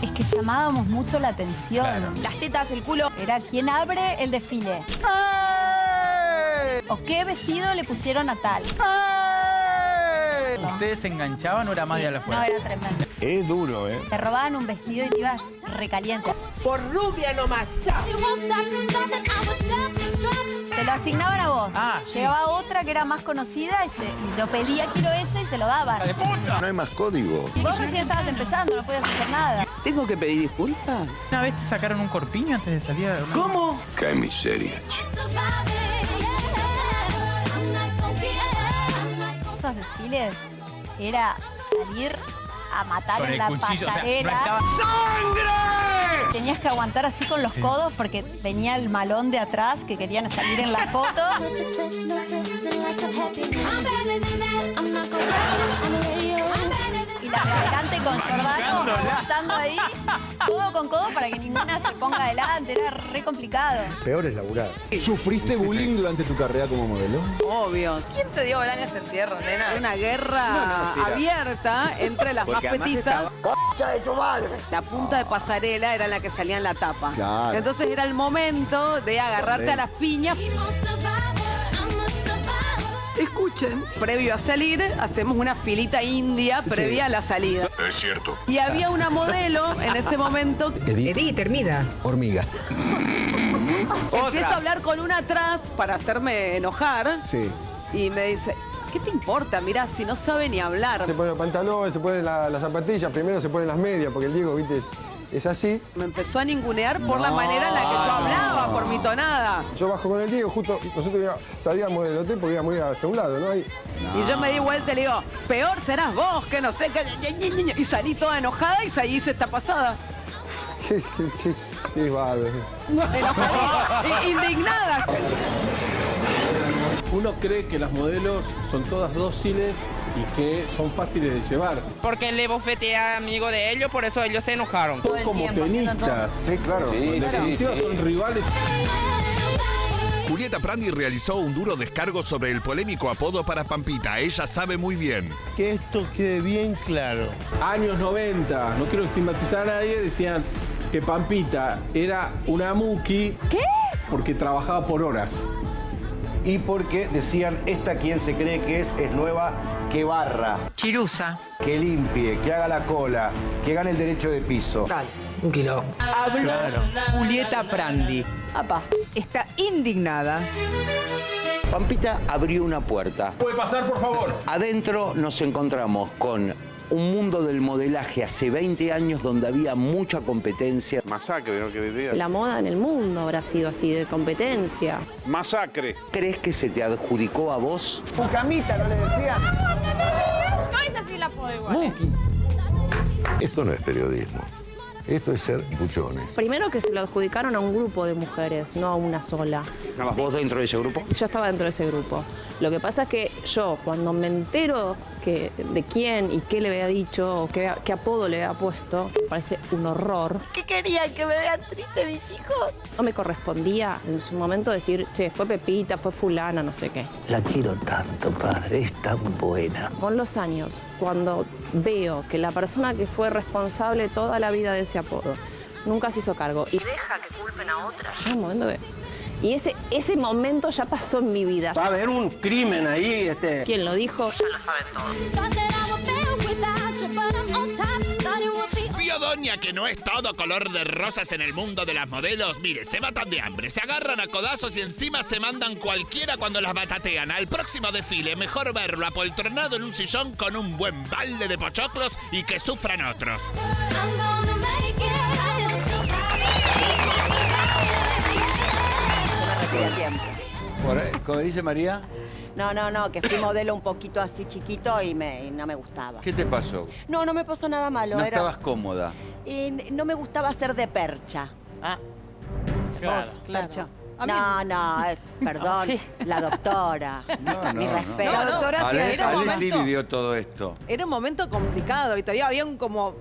Es que llamábamos mucho la atención. Claro. Las tetas, el culo. Era quien abre el desfile. ¡Ay! O qué vestido le pusieron a tal. ¡Ay! ¿Ustedes se enganchaban o era más de a la fuerza? No, era tremendo. Es duro, ¿eh? Te robaban un vestido y te ibas recaliente. Por rubia nomás. Chao. Te lo asignaban a vos. Ah, sí. Llegaba otra que era más conocida y, se, y lo pedía, quiero eso, y se lo daban. No hay más código. Vos recién estabas empezando, no podías hacer nada. ¿Tengo que pedir disculpas? Una vez te sacaron un corpiño antes de salir. A... ¿Cómo? Qué miseria, chico. Esos desfiles era salir a matar en la cuchillo, pasarela. O sea, ¡sangre! Tenías que aguantar así con los sí. codos porque venía el malón de atrás que querían salir en la foto. Y la adelante con Giordano aguantando ahí, codo con codo para que ninguna se ponga adelante. Era re complicado. Peor es laburar. ¿Sufriste bullying durante tu carrera como modelo? Obvio. ¿Quién te dio balañas en tierra, nena? Una guerra no, no, abierta entre las... Estaba... de tu madre. La punta de pasarela era la que salía en la tapa. Claro. Entonces era el momento de agarrarte También. a las piñas. Escuchen, previo a salir, hacemos una filita india previa sí. a la salida. Es cierto. Y había una modelo en ese momento. Edith, Edith termina. Hormiga. Empiezo a hablar con una atrás para hacerme enojar. Sí. Y me dice... ¿Qué te importa? Mirá, si no sabe ni hablar. Se pone los pantalones, se pone la, las zapatillas, primero se pone las medias, porque el Diego, viste, es, es así. Me empezó a ningunear por no, la manera en la que yo hablaba, no. por mi tonada. Yo bajo con el Diego, justo nosotros ya salíamos del hotel porque íbamos a ir hacia un lado, ¿no? Y, no. y yo me di vuelta y le digo, peor serás vos, que no sé qué. Y salí toda enojada y salí hice esta pasada. Qué, qué, qué, qué bárbaro. Enojada, indignada. Uno cree que las modelos son todas dóciles y que son fáciles de llevar. Porque le bofeteé a amigo de ellos, por eso ellos se enojaron. Son como tenistas. Sí, claro. Sí, sí, sí. Son rivales. Julieta Prandi realizó un duro descargo sobre el polémico apodo para Pampita. Ella sabe muy bien. Que esto quede bien claro. Años noventa, no quiero estigmatizar a nadie, decían que Pampita era una muki. ¿Qué? Porque trabajaba por horas. Y porque decían, esta quien se cree que es, es nueva, que barra. Chirusa. Que limpie, que haga la cola, que gane el derecho de piso. Dale, un kilo. Habló claro. Julieta Prandi. Apa, está indignada. Pampita abrió una puerta. ¿Puede pasar, por favor? Adentro nos encontramos con un mundo del modelaje hace veinte años donde había mucha competencia. Masacre, ¿no? Que vivía. La moda en el mundo habrá sido así, de competencia. Masacre. ¿Crees que se te adjudicó a vos? Su camita, ¿no le decían? es así la puedo igual. No, ¿eh? Eso no es periodismo. Eso es ser buchones. Primero que se lo adjudicaron a un grupo de mujeres, no a una sola. ¿Estabas vos dentro de ese grupo? Yo estaba dentro de ese grupo. Lo que pasa es que yo, cuando me entero que, de quién y qué le había dicho, o qué, qué apodo le había puesto, me parece un horror. ¿Qué querían? ¿Que me vean triste mis hijos? No me correspondía en su momento decir, che, fue Pepita, fue fulana, no sé qué. La quiero tanto, padre, es tan buena. Con los años, cuando veo que la persona que fue responsable toda la vida de ese apodo nunca se hizo cargo y deja que culpen a otra, ya un momento de... y ese, ese momento ya pasó en mi vida. Va a haber un crimen ahí. Este... ¿Quién lo dijo? Ya lo saben todos. Vio doña que no es todo color de rosas en el mundo de las modelos. Mire, se matan de hambre, se agarran a codazos y encima se mandan cualquiera cuando las batatean. Al próximo desfile, mejor verlo apoltronado en un sillón con un buen balde de pochoclos y que sufran otros. Por, ¿cómo dice María? No, no, no, que fui modelo un poquito así chiquito y, me, y no me gustaba. ¿Qué te pasó? No, no me pasó nada malo. ¿No era... estabas cómoda? Y no me gustaba ser de percha. Ah, claro. ¿Vos, claro. Percha? No, no, es, perdón, no, sí. La doctora. No, no, mi respeto. No, no. La doctora sí. Ale, Ale momento, sí vivió todo esto. Era un momento complicado y todavía había un como...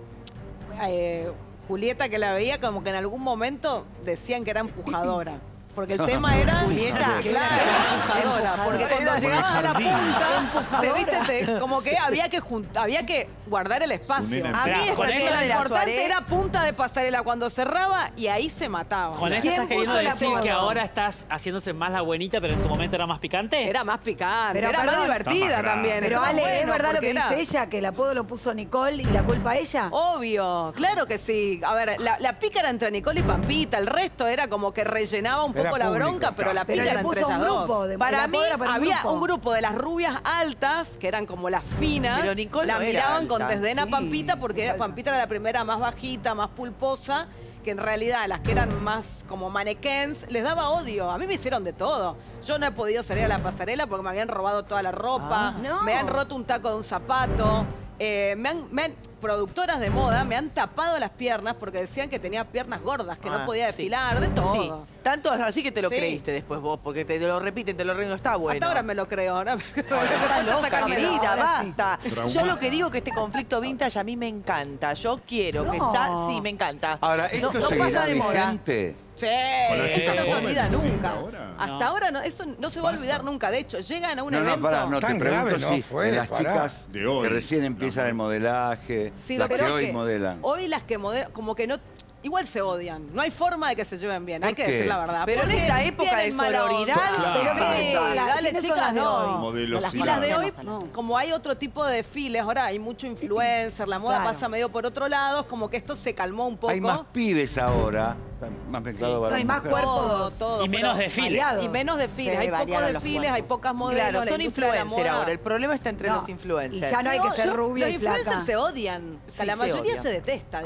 Eh, Julieta que la veía como que en algún momento decían que era empujadora. Porque el tema era... Julieta, claro, empujadora. Porque cuando llegaba a la punta, te viste, como que había que junta, había que guardar el espacio. A mí esta que era de la importante era punta de pasarela cuando cerraba y ahí se mataba. Con esto estás queriendo decir que ahora estás haciéndose más la buenita, pero en su momento era más picante. Era más picante, era más divertida también. Pero Ale, ¿es verdad lo que dice ella? Que el apodo lo puso Nicole y la culpa a ella. Obvio, claro que sí. A ver, la pícara entre Nicole y Pampita, el resto era como que rellenaba un poco la público, bronca, pero la pila era entre ellas dos. Para mí había un grupo de las rubias altas, que eran como las finas, pero la no miraban alta, con desdén a sí, Pampita, porque era, Pampita era la primera más bajita, más pulposa, que en realidad las que eran más como mannequins, les daba odio. A mí me hicieron de todo. Yo no he podido salir a la pasarela porque me habían robado toda la ropa, ah, no. me han roto un taco de un zapato, eh, me han... Me han productoras de moda me han tapado las piernas porque decían que tenía piernas gordas, que ah, no podía desfilar, sí. de todo. Sí. Tanto así que te lo sí. creíste después vos, porque te lo repiten, te lo repiten, está bueno. Hasta ahora me lo creo. Ahora me lo creo. Está loca, querida, basta. Sí. Yo lo que digo es que este conflicto vintage a mí me encanta. Yo quiero no. que sa... Sí, me encanta. Ahora, esto no, no pasa de moda. Sí, chica, no se olvida nunca. Ahora. Hasta no. ahora no, eso no se va a olvidar pasa. nunca. De hecho, llegan a un no, no, evento... Para, no, tan te grave, pregunto, no, sí, fue, de las pará. chicas de hoy, que recién empiezan el modelaje... Sí, las pero que hoy que modelan. Hoy las que modelan, como que no... Igual se odian. No hay forma de que se lleven bien. Hay que decir la verdad. Pero en esta época de sororidad... Pero dale, chicas, no. Las filas de hoy, como hay otro tipo de desfiles, ahora hay mucho influencer, la moda pasa medio por otro lado, como que esto se calmó un poco. Hay más pibes ahora. Más mezclado para... No, hay más cuerpos. Y menos desfiles. Y menos desfiles. Hay pocos desfiles, hay pocas modelos. Claro, son influencers ahora. El problema está entre los influencers. Y ya no hay que ser rubio y flaca. Los influencers se odian. La mayoría se detesta.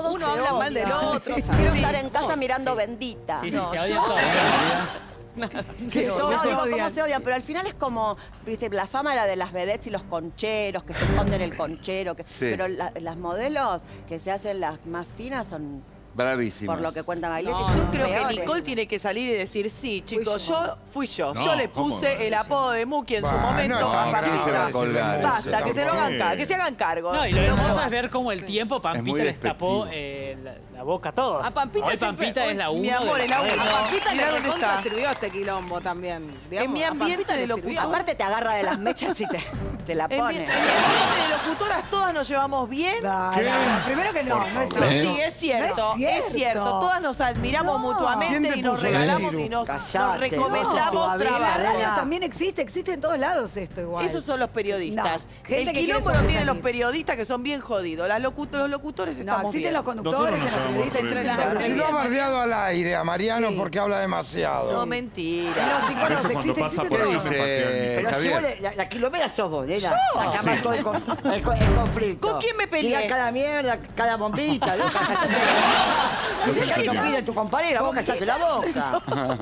Uno habla mal de... No, otros, quiero sí, estar en casa sos, mirando sí. Bendita. Sí, sí, no, se odian yo... todos. Sí, todo, no, digo, odian. ¿Cómo se odian? Pero al final es como, viste, la fama era de las vedettes y los concheros, que se esconden el conchero. Que... Sí. Pero la, las modelos que se hacen las más finas son... Bravísimas. Por lo que cuenta Maglietti. No, yo no, creo peores. que Nicole tiene que salir y decir, sí, chicos, yo fui yo. No, yo le puse el apodo de Muki en bah, su momento no, a Pampita. A Basta, que se lo hagan cargo, que se hagan cargo. No, y lo hermoso no, es ver cómo el sí. tiempo Pampita destapó eh, la, la boca a todos. A Pampita, hoy Pampita siempre, es la uno. Mi amor, es la uno. A Pampita le recontra sirvió este quilombo también. Digamos, en mi ambiente de locutor. Aparte te agarra de las mechas y te... Te la pone. En mi ambiente de locutoras todas nos llevamos bien. ¿Qué? Primero que no, no es cierto. Sí, es cierto, no es cierto. Es cierto. Todas nos admiramos no. mutuamente y nos regalamos y nos, nos recomendamos no, trabajar. La radio también existe, existe en todos lados esto igual. Esos son los periodistas. No. El quilombo lo tienen los periodistas que son bien jodidos. Las locutor, los locutores estamos no, existen bien. Los conductores, no, no los periodistas. Y no ha bardeado al aire a Mariano sí. porque habla demasiado. No, mentira. No, sí, bueno, eso existe, existe por ahí. Pero si vos, la quilomera sos vos, ¿eh? Acá sí. todo el, conf el, el conflicto. ¿Con quién me peleé? Cada mierda, cada bombita. Dice que no pide tu compañera, vos cachate la boca.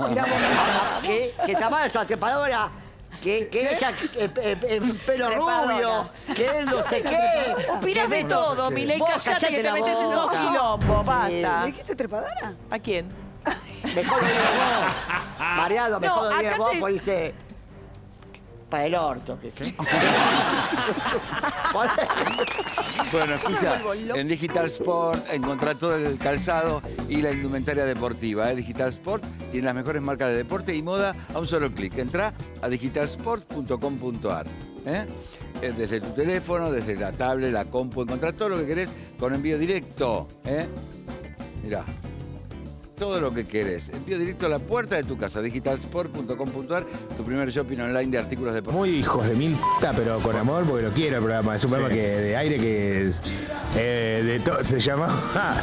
Mira, bombita. Que está mal, su separadora. que, que ella, eh, eh, el pelo trepadora, rubio, que él no sé qué. Opinás de todo, Milei, callate que te metes en dos quilombos, basta. ¿Le dijiste trepadora? ¿A quién? Mejor me vos. Mariano, mejor no, me vos, te... pues dice... Para el orto. ¿Qué? Bueno, escucha, en Digital Sport encontrás todo el calzado y la indumentaria deportiva. ¿eh? Digital Sport tiene las mejores marcas de deporte y moda a un solo clic. Entrá a digital sport punto com punto ar. ¿eh? Desde tu teléfono, desde la tablet, la compu, encontrás todo lo que querés con envío directo. ¿eh? Mirá. Todo lo que querés. Envío directo a la puerta de tu casa. digital sport punto com punto ar. Tu primer shopping online de artículos deportivos. Muy hijos de mil puta, pero con amor, porque lo quiero el programa. Es un sí. programa que, de aire que es, eh, de to se llama... Ah,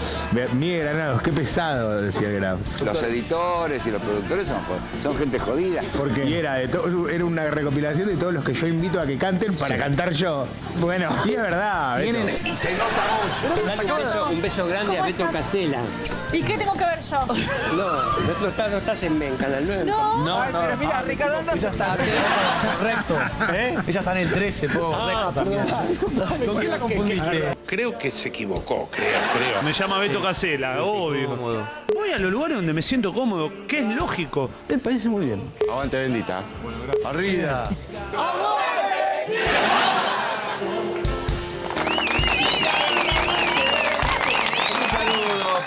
Miguel Granados, qué pesado, decía Graf. Los editores y los productores son, son gente jodida. Porque y era, de era una recopilación de todos los que yo invito a que canten para sí. cantar yo. Bueno, sí es verdad. Vienen y se nota mucho. Un beso, un beso grande a Beto Casella. ¿Y qué tengo que ver yo? No, no estás, no estás en, en Canal nueve. No, no, Ay, no pero mira, no, Ricardo anda ya está. Correcto. ¿Eh? Ella está en el trece, po. Ah, ¿con qué la confundiste? Creo que se equivocó, creo, creo. Me llama Beto sí. Casella, sí, obvio. Cómodo. Voy a los lugares donde me siento cómodo, que es lógico. Me parece muy bien. Aguante, Bendita. Bueno, arriba. ¡Aguante, Bendita!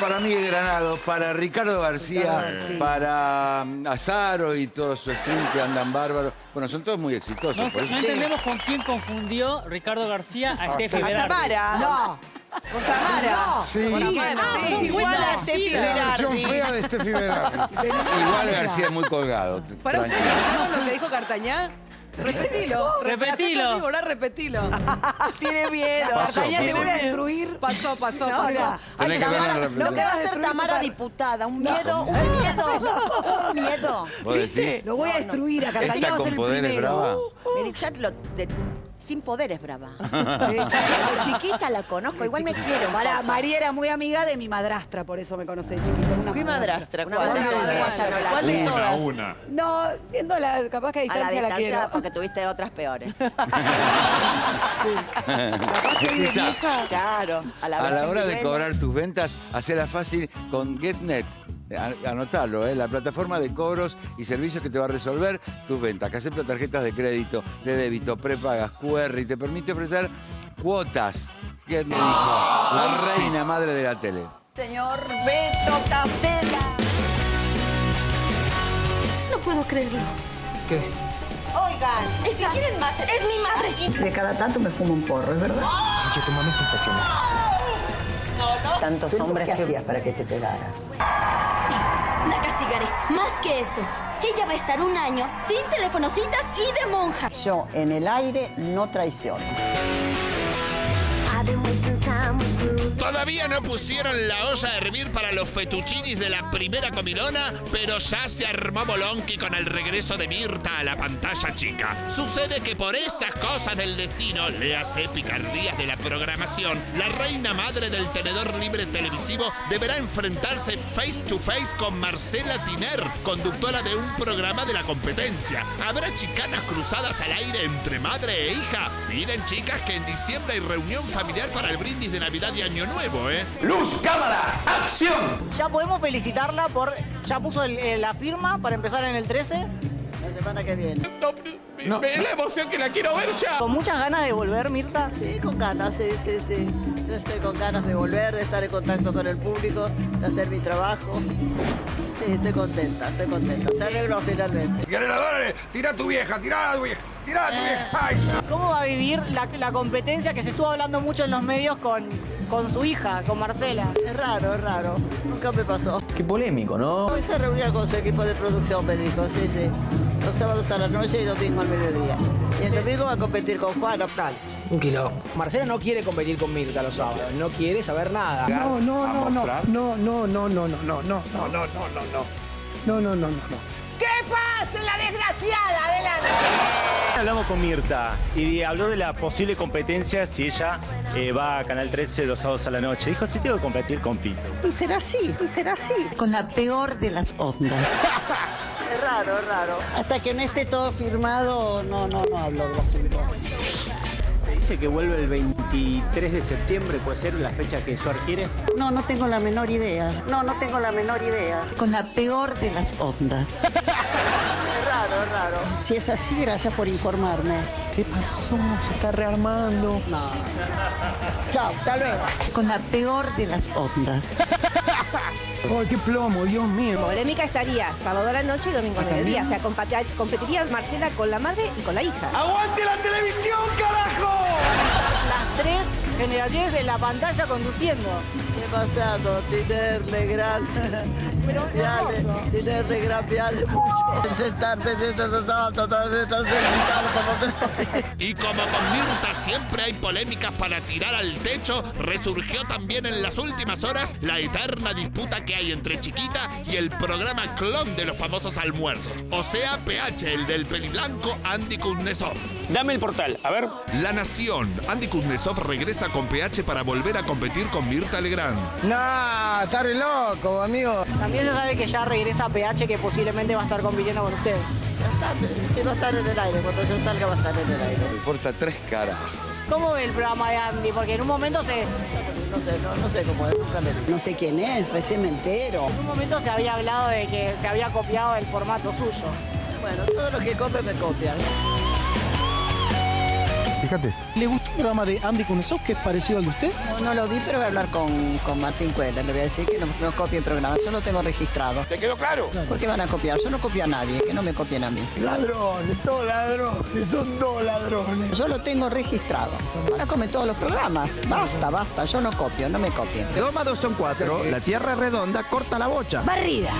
Para Miguel Granados, para Ricardo García, sí. para Azaro y todo su stream que andan bárbaros. Bueno, son todos muy exitosos. No, no entendemos con quién confundió Ricardo García a Steffi Berardi. Tamara. No. Con Tamara. Sí. Con sí. Ah, sí. sí. Igual a Steffi Berardi. La versión fea de Steffi Berardi. Igual García es muy colgado. ¿Para usted no lo que dijo Cartañá? Repetilo, oh, repetilo. Volar, repetilo. Tiene miedo. Pasó, Caña, te voy a destruir. Pasó, pasó. No, pasó. Ay, Tamara, lo que va a hacer Tamara diputada. Un miedo, no. un miedo, no. un miedo. ¿Viste? Lo voy no, a destruir no. a Castañeda. Está va a ser el primero. Me dijo, ya lo... De... Sin poder es brava. Chiquita la conozco, igual me quiero. Para, María era muy amiga de mi madrastra, por eso me conocí chiquita. Una ¿Qué madrastra? Una madrastra. ¿Cuál de todas? Una, una. No, viéndola, capaz que a distancia la quiero. A la distancia la porque tuviste otras peores. Sí. Capaz que de vieja. Claro. A la, a la hora de cobrar tus ventas, hacela fácil con GetNet. Anotalo, ¿eh? La plataforma de cobros y servicios que te va a resolver tus ventas, que acepta tarjetas de crédito, de débito, prepagas, Q R y te permite ofrecer cuotas. ¿Quién me dijo? La reina madre de la tele. Señor Beto Casella. No puedo creerlo. ¿Qué? Oigan, es si quieren más, es mi madre. De cada tanto me fumo un porro, ¿es verdad? Porque tu mamá es sensacional. No, no. Tantos hombres que... ¿Qué hacías para que te pegara? La castigaré. Más que eso, ella va a estar un año sin telefonocitas y de monja. Yo en el aire no traiciono. Todavía no pusieron la olla a hervir para los fettuccinis de la primera comilona, pero ya se armó bolonqui con el regreso de Mirtha a la pantalla chica. Sucede que por esas cosas del destino, le hace picardías de la programación, la reina madre del tenedor libre televisivo deberá enfrentarse face to face con Marcela Tiner, conductora de un programa de la competencia. Habrá chicanas cruzadas al aire entre madre e hija. Miren, chicas, que en diciembre hay reunión familiar para el brindis de Navidad y Año Nuevo, ¿eh? ¡Luz, cámara, acción! Ya podemos felicitarla por... Ya puso el, el, la firma para empezar en el trece. La semana que viene. No, no. Me, me, la emoción que la quiero ver ya. ¿Con muchas ganas de volver, Mirtha? Sí, con ganas, sí, sí, sí. Yo estoy con ganas de volver, de estar en contacto con el público, de hacer mi trabajo. Sí, estoy contenta, estoy contenta. Se arregló finalmente. ¡Ganadores! ¡Tira a tu vieja, tira a tu vieja! ¡Tirá a tu vieja! ¡Ay! ¿Cómo va a vivir la, la competencia que se estuvo hablando mucho en los medios con, con su hija, con Marcela? Es raro, es raro. Nunca me pasó. Qué polémico, ¿no? Hoy se reunía con su equipo de producción, me dijo, sí, sí. Los sábados a la noche y domingo al mediodía. Y el domingo va a competir con Juan Optal. Un kilo. Marcela no quiere competir con Mirtha los sábados. No quiere saber nada. No, no, no, no. No, no, no, no, no, no, no, no, no, no, no, no, no, no, no. ¡Que pase la desgraciada! ¡Adelante! Hablamos con Mirtha y habló de la posible competencia si ella eh, va a Canal trece los sábados a la noche. Dijo, si tengo que competir con Pito. Y será así. Y será así. Con la peor de las ondas. Es raro, raro, raro. Hasta que no esté todo firmado, no, no, no hablo de la seguridad. Se dice que vuelve el veintitrés de septiembre, ¿puede ser la fecha que Suar quiere? No, no tengo la menor idea. No, no tengo la menor idea. Con la peor de las ondas. Raro, raro. Si es así, gracias por informarme. ¿Qué pasó? Se está rearmando. No. Chao, hasta luego. Con la peor de las ondas. ¡Ay, qué plomo, Dios mío! La polémica estaría sábado a la noche y domingo a mediodía. O sea, competiría Marcela con la madre y con la hija. ¡Aguante la televisión, carajo! Las tres generales en la pantalla conduciendo. ¿Qué pasado? Tiner Legrand. Pero no. Tiner Legrand, viale mucho. Y como con Mirtha siempre hay polémicas para tirar al techo, resurgió también en las últimas horas la eterna disputa que hay entre Chiquita y el programa clon de los famosos almuerzos. O sea, P H, el del peliblanco Andy Kuznetsov. Dame el portal, a ver. La Nación. Andy Kuznetsov regresa con P H para volver a competir con Mirtha Legrand. No, está re loco, amigo. También se sabe que ya regresa P H, que posiblemente va a estar compitiendo con usted. Si no están en el aire, cuando yo salga va a estar en el aire. Me importa tres caras. ¿Cómo ve el programa de Andy? Porque en un momento se... No sé, no, no sé cómo es, nunca me... No sé quién es, recién me entero. En un momento se había hablado de que se había copiado el formato suyo. Bueno, todo lo que compre me copian. Fíjate. ¿Le gustó el programa de Andy Kuznetsov, que es parecido al de usted? No, no lo vi, pero voy a hablar con, con Martín Cuellar. Le voy a decir que no, no copie el programa, yo lo tengo registrado. ¿Te quedó claro? ¿Por qué van a copiar? Yo no copio a nadie, que no me copien a mí. Ladrones, todos ladrones, son dos ladrones. Yo lo tengo registrado. Ahora comen todos los programas. Basta, basta, yo no copio, no me copien. De dos más dos son cuatro, la tierra es redonda, corta la bocha. Barrida.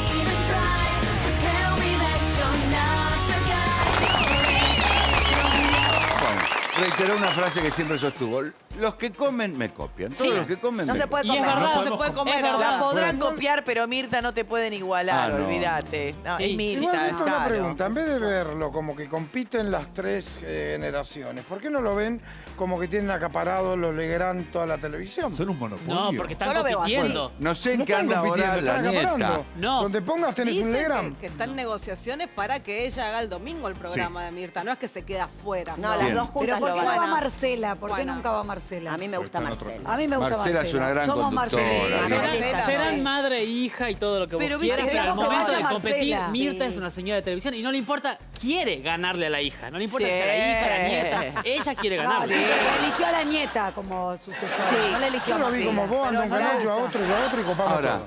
Reiteró una frase que siempre sostuvo. Los que comen me copian. Todos sí. los que comen no me copian. Y es verdad, no, no se puede comer. Verdad. La podrán copiar, pero Mirtha no te pueden igualar, ah, no. olvídate. No, sí. Es Mirtha, es una pregunta. En vez de verlo como que compiten las tres eh, generaciones, ¿por qué no lo ven como que tienen acaparado los Legrand toda la televisión? Son un monopolio. No, porque están no compitiendo. No sé en no qué anda ahora la nieta. No. Donde pongas tenés Dicen un Legrand. Que, que están negociaciones para que ella haga el domingo el programa sí. de Mirtha. No es que se queda fuera. No, las dos juntas. ¿Por qué no va Marcela? ¿Por qué nunca va Marcela? A mí me gusta Marcela. A mí me gusta Marcela. Marcela es una gran conductora. Serán madre e hija y todo lo que vos quieras, pero al momento de competir, Mirtha es una señora de televisión y no le importa, quiere ganarle a la hija. No le importa que sea la hija, la nieta. Ella quiere ganarle. Eligió a la nieta como sucesora. No la eligió a la hija. Yo lo vi como vos, ando un canallo a otro y a otro y copamos todo. Ahora,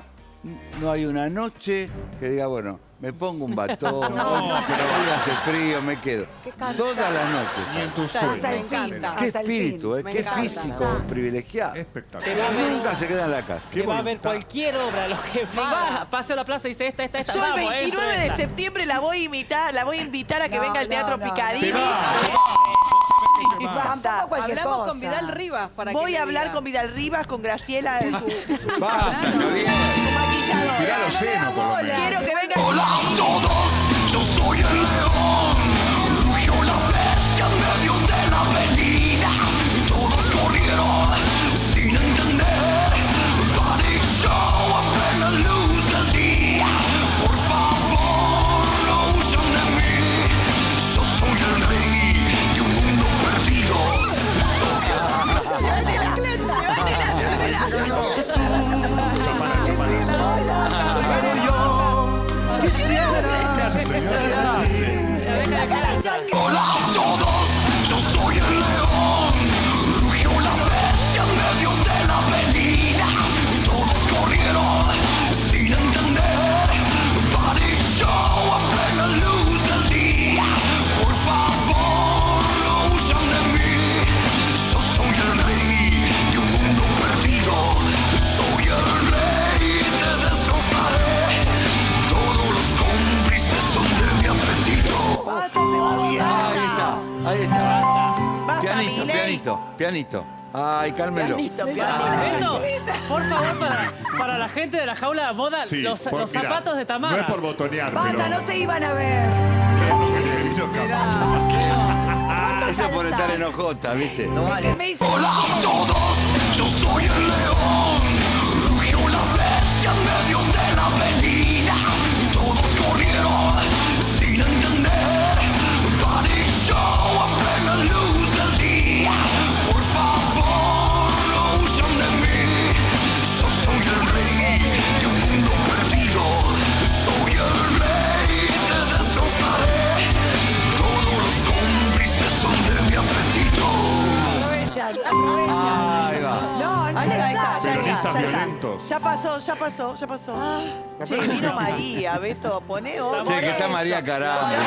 no hay una noche que diga, bueno... Me pongo un batón, no, no, que no voy a hacer frío, me quedo. Todas las noches. Y en tu sueño. Qué espíritu, eh, qué encanta. Físico no. privilegiado. Espectacular. Nunca se queda en la casa. Que va a ver cualquier obra, lo que va. Paseo a la plaza y dice esta, esta, esta. Yo vamos, el veintinueve entra, de entra. septiembre la voy a imitar, la voy a invitar a que no, venga al no, Teatro no, Picadilly. Hablamos cosa. con Vidal Rivas para Voy que a hablar diga. con Vidal Rivas, con Graciela de su, su, Basta, su, Javier. su maquilladora. Tiralo lleno, por lo menos. Quiero que venga. Hola a todos, yo soy el león. Rugió la bestia en medio de la avenida. Todos corrieron sin entender. Panic show a plena luz del día. Por favor, no huyan de mí. Yo soy el rey. Hola a todos, yo soy el león. Rugió la bestia en medio de la avenida. Todos corrieron sin entender. Panic show a plena luz del día. Por favor, no huyan de mí. Yo soy el rey de un mundo perdido. Soy el rey, te destrozaré. Todos los cómplices son de mi apetito. Ahí está. Basta, pianito, pianito, pianito. Ay, cálmelo. Pianito, pianito. Beto, por favor, para, para la gente de la jaula de moda, sí, los, por, los zapatos mirá, de Tamara. No es por botonear, Basta, pero... no se iban a ver. ¿Qué es lo que se vino acá? Eso por estar enojota, ¿viste? No vale. Hola a todos, yo soy el león. Rugió la bestia en medio de la avenida. Todos corrieron sin terroristas ya violentos. Está. Ya pasó, ya pasó, ya pasó. Ah, che, vino María, Beto, poné otro. Che, que está María Carámbula.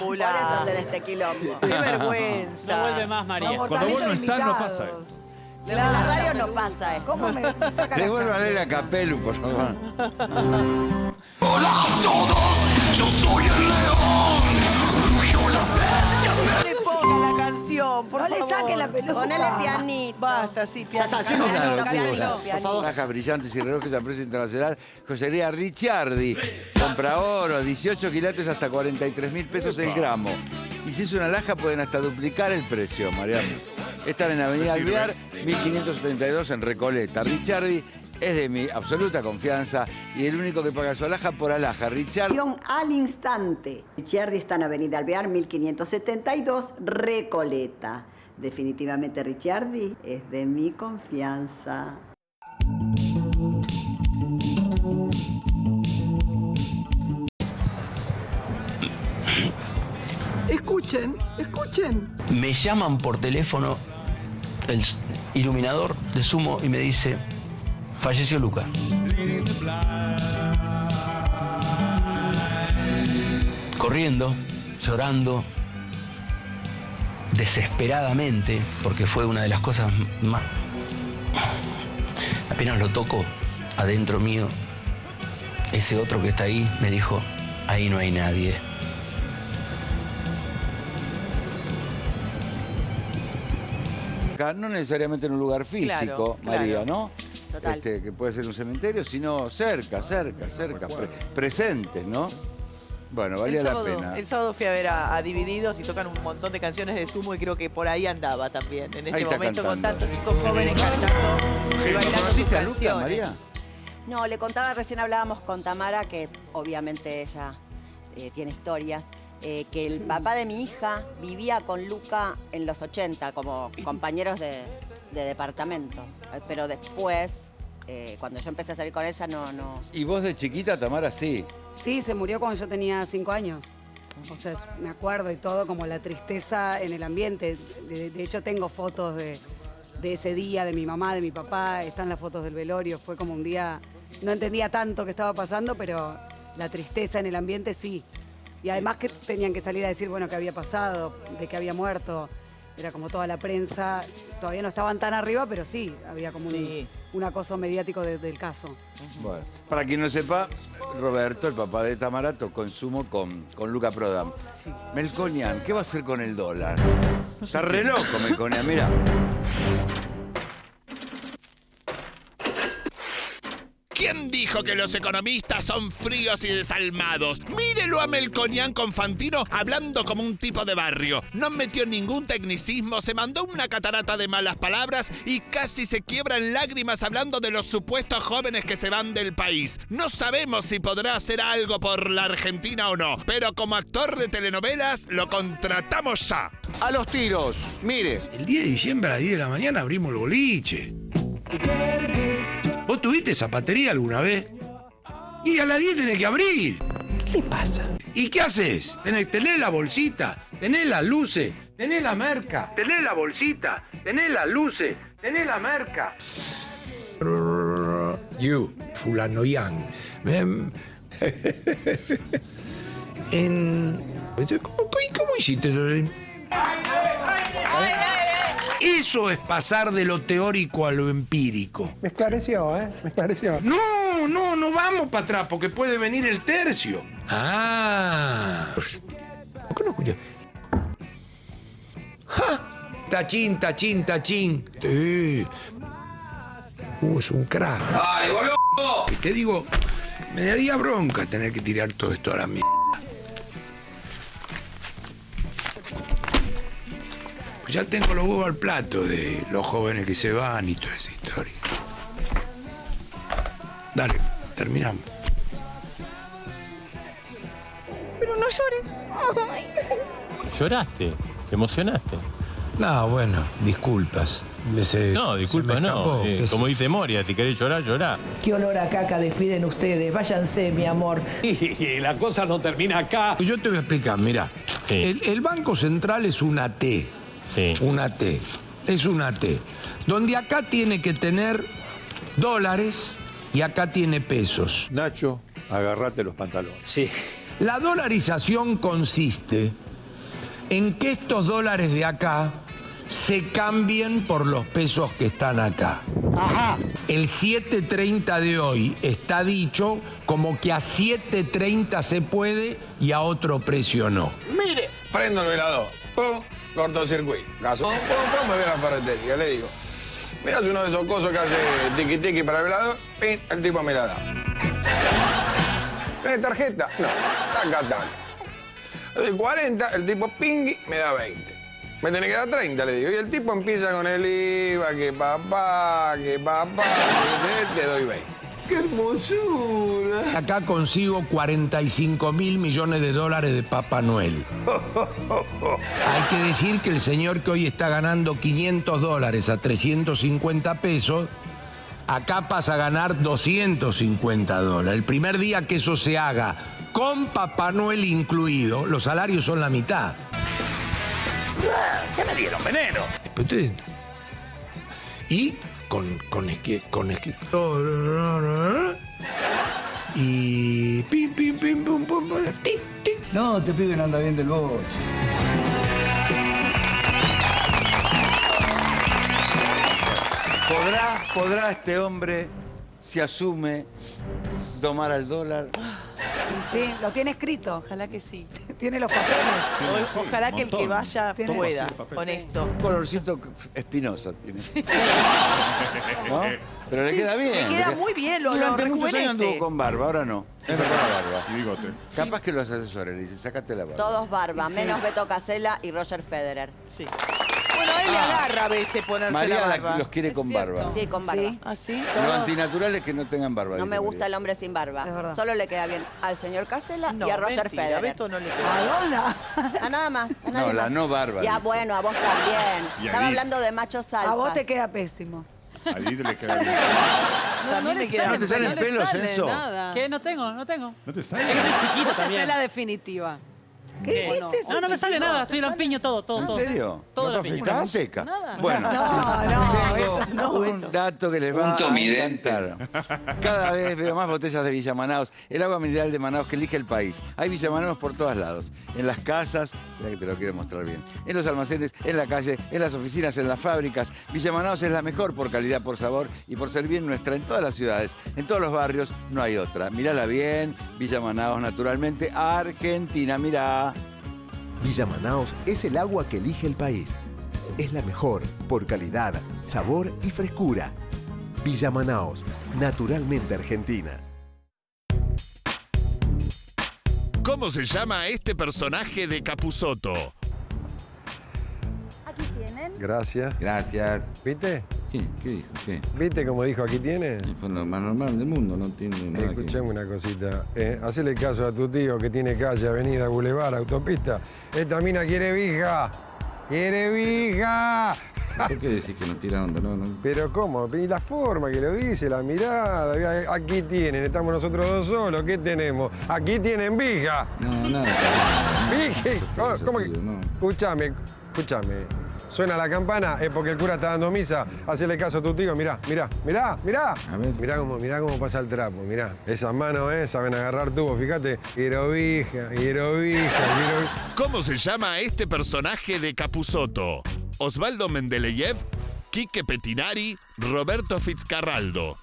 Por eso hacer este quilombo. Qué vergüenza. No vuelve más María. Cuando vos no estás, no pasa esto. Claro, la radio no pasa, ¿eh? ¿Cómo me saca? Devuélvale la Capelu, por favor. ¡Hola a todos! ¡Yo soy el león! ¡Rugió la bestia! No le pongan la canción, por no favor. No le saquen la peluca. Ponele pianito. Basta, sí, pianito. Está, pianito, pianito, pianito, pianito, pianito. Por favor. Cajas brillantes y relojes a precio internacional. Joyería Ricciardi. Compra oro, dieciocho quilates hasta cuarenta y tres mil pesos el gramo. Y si es una laja, pueden hasta duplicar el precio, Mariano. Están en Avenida Alvear, mil quinientos setenta y dos en Recoleta. Ricciardi es de mi absoluta confianza y el único que paga su alhaja por alhaja. Ricciardi. Al instante. Ricciardi está en Avenida Alvear, mil quinientos setenta y dos, Recoleta. Definitivamente Ricciardi es de mi confianza. Escuchen, escuchen. Me llaman por teléfono el iluminador de Sumo y me dice, falleció Luca. Corriendo, llorando, desesperadamente, porque fue una de las cosas más... Apenas lo toco adentro mío, ese otro que está ahí me dijo, ahí no hay nadie. No necesariamente en un lugar físico, claro, María, claro. ¿No? Total. Este, que puede ser un cementerio, sino cerca, cerca, cerca, pre presente, ¿no? Bueno, valía el sábado, la pena. El sábado fui a ver a, a Divididos y tocan un montón de canciones de Sumo y creo que por ahí andaba también, en ese momento cantando. Con tantos chicos jóvenes cantando y bailando sus canciones. Luca, María? No, le contaba, recién hablábamos con Tamara, que obviamente ella eh, tiene historias. Eh, que el papá de mi hija vivía con Luca en los ochenta como compañeros de, de departamento. Pero después, eh, cuando yo empecé a salir con ella, no, no... ¿Y vos de chiquita, Tamara, sí? Sí, se murió cuando yo tenía cinco años. O sea, me acuerdo y todo, como la tristeza en el ambiente. De, de hecho, tengo fotos de, de ese día, de mi mamá, de mi papá. Están las fotos del velorio. Fue como un día... No entendía tanto qué estaba pasando, pero la tristeza en el ambiente, sí. Y además que tenían que salir a decir, bueno, que había pasado, de que había muerto. Era como toda la prensa. Todavía no estaban tan arriba, pero sí, había como sí. Un, un acoso mediático de, del caso. Bueno, para quien no sepa, Roberto, el papá de Tamara, tocó en Sumo con, con Luca Prodan. Sí. Melconian, ¿qué va a hacer con el dólar? Está re loco, Melconian, mirá. ¿Quién dijo que los economistas son fríos y desalmados? Mírelo a Melconian con Fantino hablando como un tipo de barrio. No metió ningún tecnicismo, se mandó una catarata de malas palabras y casi se quiebran lágrimas hablando de los supuestos jóvenes que se van del país. No sabemos si podrá hacer algo por la Argentina o no, pero como actor de telenovelas lo contratamos ya. A los tiros, mire. El diez de diciembre a las diez de la mañana abrimos el boliche. ¿Vos tuviste zapatería alguna vez? Y a las diez tenés que abrir. ¿Qué le pasa? ¿Y qué haces? Tenés, tenés la bolsita, tenés las luces, tenés la merca. Tenés la bolsita, tenés las luces, tenés la merca. You, fulano yang. En... ¿Cómo, cómo hiciste? Eso es pasar de lo teórico a lo empírico. Me esclareció, ¿eh? Me esclareció. No, no, no vamos para atrás, porque puede venir el tercio. Ah. ¿Por qué no escuchas? ¡Ja! Tachín, tachín, tachín. Sí. Uh, es un crack. ¡Ay, boludo! Te digo, me daría bronca tener que tirar todo esto a la mierda. Ya tengo los huevos al plato de los jóvenes que se van y toda esa historia. Dale, terminamos. Pero no llores. Ay. ¿Lloraste? ¿Te emocionaste? No, bueno, disculpas. Se, no, disculpas no. Eh, como dice Moria, si querés llorar, llorá. Qué olor a caca despiden ustedes. Váyanse, mi amor. Y la cosa no termina acá. Yo te voy a explicar, mirá. Sí. El, el Banco Central es una T. Sí. Una T. Es una T. Donde acá tiene que tener dólares y acá tiene pesos. Nacho, agárrate los pantalones. Sí. La dolarización consiste en que estos dólares de acá se cambien por los pesos que están acá. Ajá. El siete treinta de hoy está dicho como que a siete treinta se puede y a otro precio no. Mire, prendo el velador, pum, cortocircuito, gasón, pum, pum, me voy a la ferretería, le digo, mirá uno de esos cosos que hace tiqui tiqui para el velador, pin, el tipo me la da. ¿Tiene tarjeta? No, taca, taca. De cuarenta, el tipo pingui, me da veinte. Me tiene que dar treinta, le digo. Y el tipo empieza con el IVA, que papá, que papá, te, te doy veinte. ¡Qué hermosura! Acá consigo cuarenta y cinco mil millones de dólares de Papá Noel. Hay que decir que el señor que hoy está ganando quinientos dólares a trescientos cincuenta pesos, acá pasa a ganar doscientos cincuenta dólares. El primer día que eso se haga con Papá Noel incluido, los salarios son la mitad. ¿Qué me dieron? Veneno. Y con con esquí, con esquí. Y pim pim pim pum pum pum. No, te piden anda bien del boche. ¿Podrá, podrá este hombre, si asume, domar al dólar? Sí, lo tiene escrito. Ojalá que sí. Tiene los papeles. Sí, ojalá que el que vaya pueda con esto. Un colorcito Espinosa tiene. Sí, sí. ¿No? Pero le sí, queda bien. Le queda muy bien. Lo, Durante lo muchos años anduvo con barba, ahora no. Es verdad, barba. Y bigote. Capaz que los asesores le dicen, sácate la barba. Todos barba, sí. Menos Beto Casella y Roger Federer. Sí. Bueno, él ah, agarra a veces ponerse María la barba. los quiere con barba. Sí, con barba. ¿Sí? ¿Ah, sí? Lo antinatural es que no tengan barba. No me gusta María. El hombre sin barba. Solo le queda bien al señor Casella no, y a Roger mentira, Federer. A Beto no le queda. ¿A Lola? A nada más. A nadie no, la más. no barba. Ya, bueno, a vos también. Estaba hablando de machos alfas. A vos te queda pésimo. A Edith le queda bien. No, no, le sale, no te salen no pelos, Enzo. ¿Qué? No tengo, no tengo. No te sale. Es que soy chiquito también. Esta es la definitiva. ¿Qué dijiste? No, no me sale nada, estoy lampiño todo, todo, todo. ¿En serio? Todo lampiño. ¿No te afectaste? Nada. Bueno. No, no. Un dato que les va a encantar. Cada vez veo más botellas de Villa Manaos, el agua mineral de Manaos que elige el país. Hay Villa Manaos por todos lados. En las casas, ya que te lo quiero mostrar bien. En los almacenes, en la calle, en las oficinas, en las fábricas. Villa Manaos es la mejor por calidad, por sabor y por ser bien nuestra en todas las ciudades. En todos los barrios no hay otra. Mírala bien, Villa Manaos naturalmente, Argentina, mirá. Villa Manaos es el agua que elige el país. Es la mejor por calidad, sabor y frescura. Villa Manaos, naturalmente argentina. ¿Cómo se llama este personaje de Capusotto? Aquí tienen. Gracias. Gracias. ¿Viste? ¿Qué? ¿Qué dijo? ¿Qué? ¿Viste cómo dijo aquí tiene? Sí, fue lo más normal del mundo, no tiene nada. Escuchame que... una cosita. Eh, hacele caso a tu tío que tiene calle, avenida, boulevard, autopista. Esta mina quiere vija. ¡Quiere vija! ¿Por qué decís que no tira onda? No, no. Pero ¿cómo? Y la forma que lo dice, la mirada. Aquí tienen, estamos nosotros dos solos. ¿Qué tenemos? Aquí tienen vija. No, nada. Vija. No, ¿cómo que? No. Escuchame, escuchame. Suena la campana, es porque el cura está dando misa. Hacele caso a tu tío, mirá, mirá, mirá, mirá. A ver. Mirá cómo, mirá cómo pasa el trapo, mirá. Esas manos, ¿eh? Saben agarrar tubos, fíjate. Hierovija, hierovija, hierovija. ¿Cómo se llama este personaje de Capusotto? Osvaldo Mendeleev, Quique Petinari, Roberto Fitzcarraldo.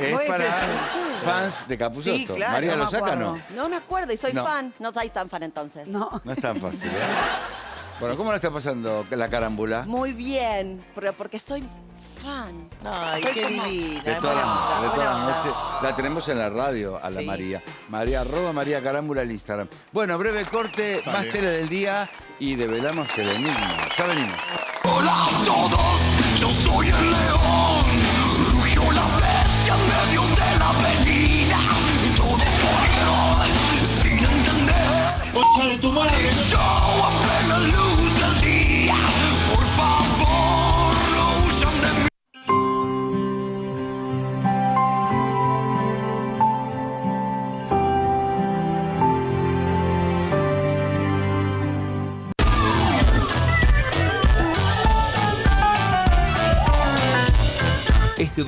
Es para... fans de Capusotto. Sí, claro. María, ¿lo saca o no? No me acuerdo y soy no. fan. No soy tan fan entonces. No. No es tan fácil, ¿eh? Bueno, ¿cómo lo está pasando la Carámbula? Muy bien, pero porque soy fan. Ay, soy qué como... divina. De toda, la, de toda la noche. La tenemos en la radio a la sí. María. María, arroba María Carámbula en Instagram. Bueno, breve corte, más tele del día y develamos el enigma. Ya venimos. Hola a todos, yo soy el león. Rugió la bestia en medio de la avenida. De tu madre. El show a plena luz del día. Por favor, no huyan de mí.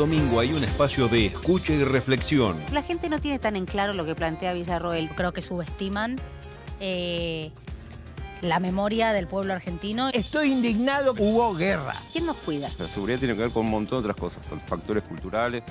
domingo hay un espacio de escucha y reflexión. La gente no tiene tan en claro lo que plantea Villarroel. Creo que subestiman eh, la memoria del pueblo argentino. Estoy indignado, hubo guerra. ¿Quién nos cuida? La seguridad tiene que ver con un montón de otras cosas, con factores culturales,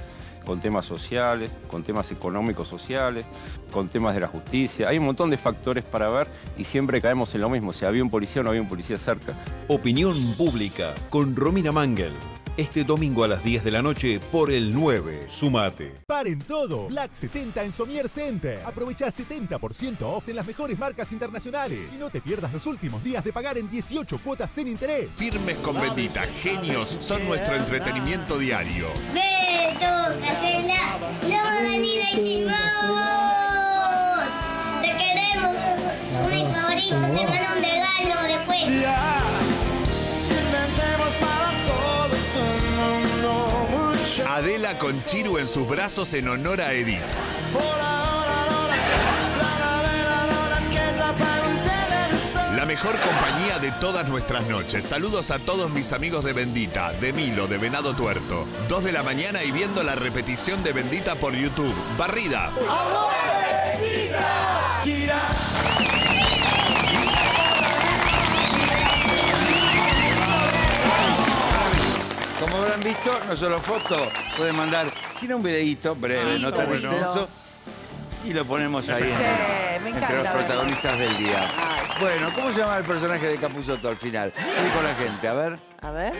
con temas sociales, con temas económicos sociales, con temas de la justicia. Hay un montón de factores para ver y siempre caemos en lo mismo. Si había un policía o no había un policía cerca. Opinión pública con Romina Mangel. Este domingo a las diez de la noche por el nueve. Sumate. Paren todo. Black setenta en Somier Center. Aprovecha setenta por ciento off en las mejores marcas internacionales. Y no te pierdas los últimos días de pagar en dieciocho cuotas sin interés. Firmes con Bendita. Genios son nuestro entretenimiento diario. Beto Casella, somos Danila y Simón. Te queremos. Mi favorito, te mando un regalo después. Inventemos para todos un mundo mucho. Adela con Chiru en sus brazos en honor a Edith. Por ahora, Lola, la vera, Lola, que la paga un televisor. La mejor compañía de todas nuestras noches. Saludos a todos mis amigos de Bendita, de Milo, de Venado Tuerto. dos de la mañana y viendo la repetición de Bendita por YouTube. Barrida. ¡Amor de Bendita! ¡Chira! Como habrán visto, no solo fotos, pueden mandar, sino un videíto breve, sí, no tan bueno. Extenso, y lo ponemos ahí sí, en, me encanta, entre los protagonistas ¿verdad? Del día. Ay. Bueno, ¿cómo se llama el personaje de Capusotto al final? ¿Qué dijo la gente? A ver. A ver.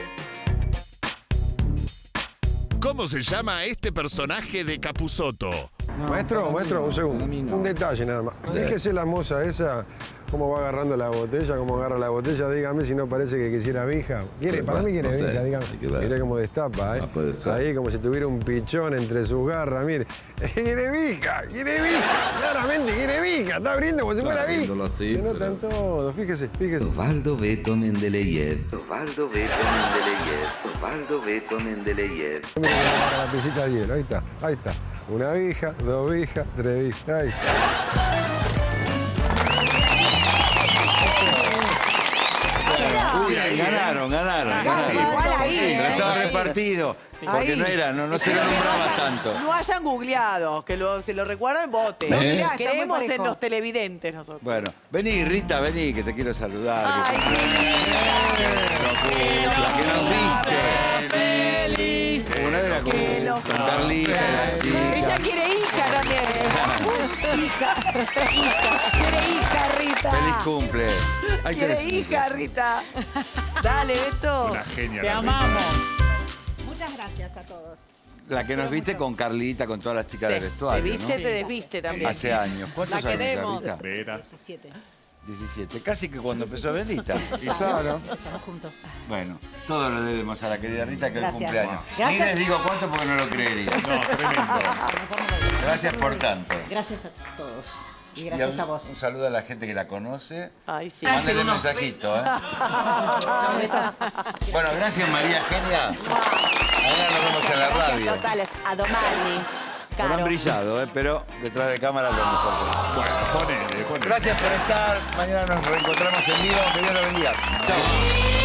¿Cómo se llama este personaje de Capusotto? No, maestro, no, maestro, no, un segundo. No, no. Un detalle nada más. Sí. Fíjese la moza esa, cómo va agarrando la botella, cómo agarra la botella. Dígame si no parece que quisiera vija. ¿Quiere? Para mí quiere no vija, dígame. Mire cómo destapa, ¿eh? No ahí como si tuviera un pichón entre sus garras, mire. Quiere vija, quiere vija. Claramente quiere vija. Está abriendo como si fuera vija. Se notan pero... todos, fíjese, fíjese. Osvaldo Beto Mendeleyev. Osvaldo Beto Mendeleyev. Osvaldo Beto Mendeleyev. La pisita de hielo, ahí está, ahí está. Una vija, dos vijas, tres vijas, ahí está. Ganaron, ganaron, ah, ganaron. Igual ahí, ¿eh? Estaba repartido. Sí. Porque ahí. No era, no, no se lo nombraba tanto. No hayan googleado, que lo, se lo recuerdan, voten. ¿Eh? Mirá, creemos en los televidentes nosotros. Bueno, vení Rita, vení, que te quiero saludar. Ay, que... Ay, que... Que nos viste. Feliz. Una de las cosas. Carlita, la chica. Ella quiere hija también. Hija, hija. Quiere hija, Rita. Feliz cumple. Ay, quiere hija, Rita. Dale, Beto. Una genia. Te amamos. Rita. Muchas gracias a todos. La que nos viste con Carlita, con todas las chicas sí. Del vestuario, te viste, ¿no? Te desviste también. Hace años. ¿Cuántos la queremos. Años, Vera? diecisiete. diecisiete. Casi que cuando empezó Bendita. Y claro. Estamos juntos. Bueno, todo lo debemos a la querida Rita, que hoy cumple años. Ni les digo cuánto porque no lo creería. No, tremendo. Gracias por tanto. Gracias a todos. Y gracias y a, a vos. Un saludo a la gente que la conoce. Ay, sí. Mándale un mensajito, ¿eh? Bueno, gracias María Genia. Mañana nos vemos en la radio. Totales a Domani. No han brillado, ¿eh? Pero detrás de cámara lo mejor. Bueno, ponele, ponele. Gracias por estar. Mañana nos reencontramos en vivo. Que Dios lo bendiga. Chao.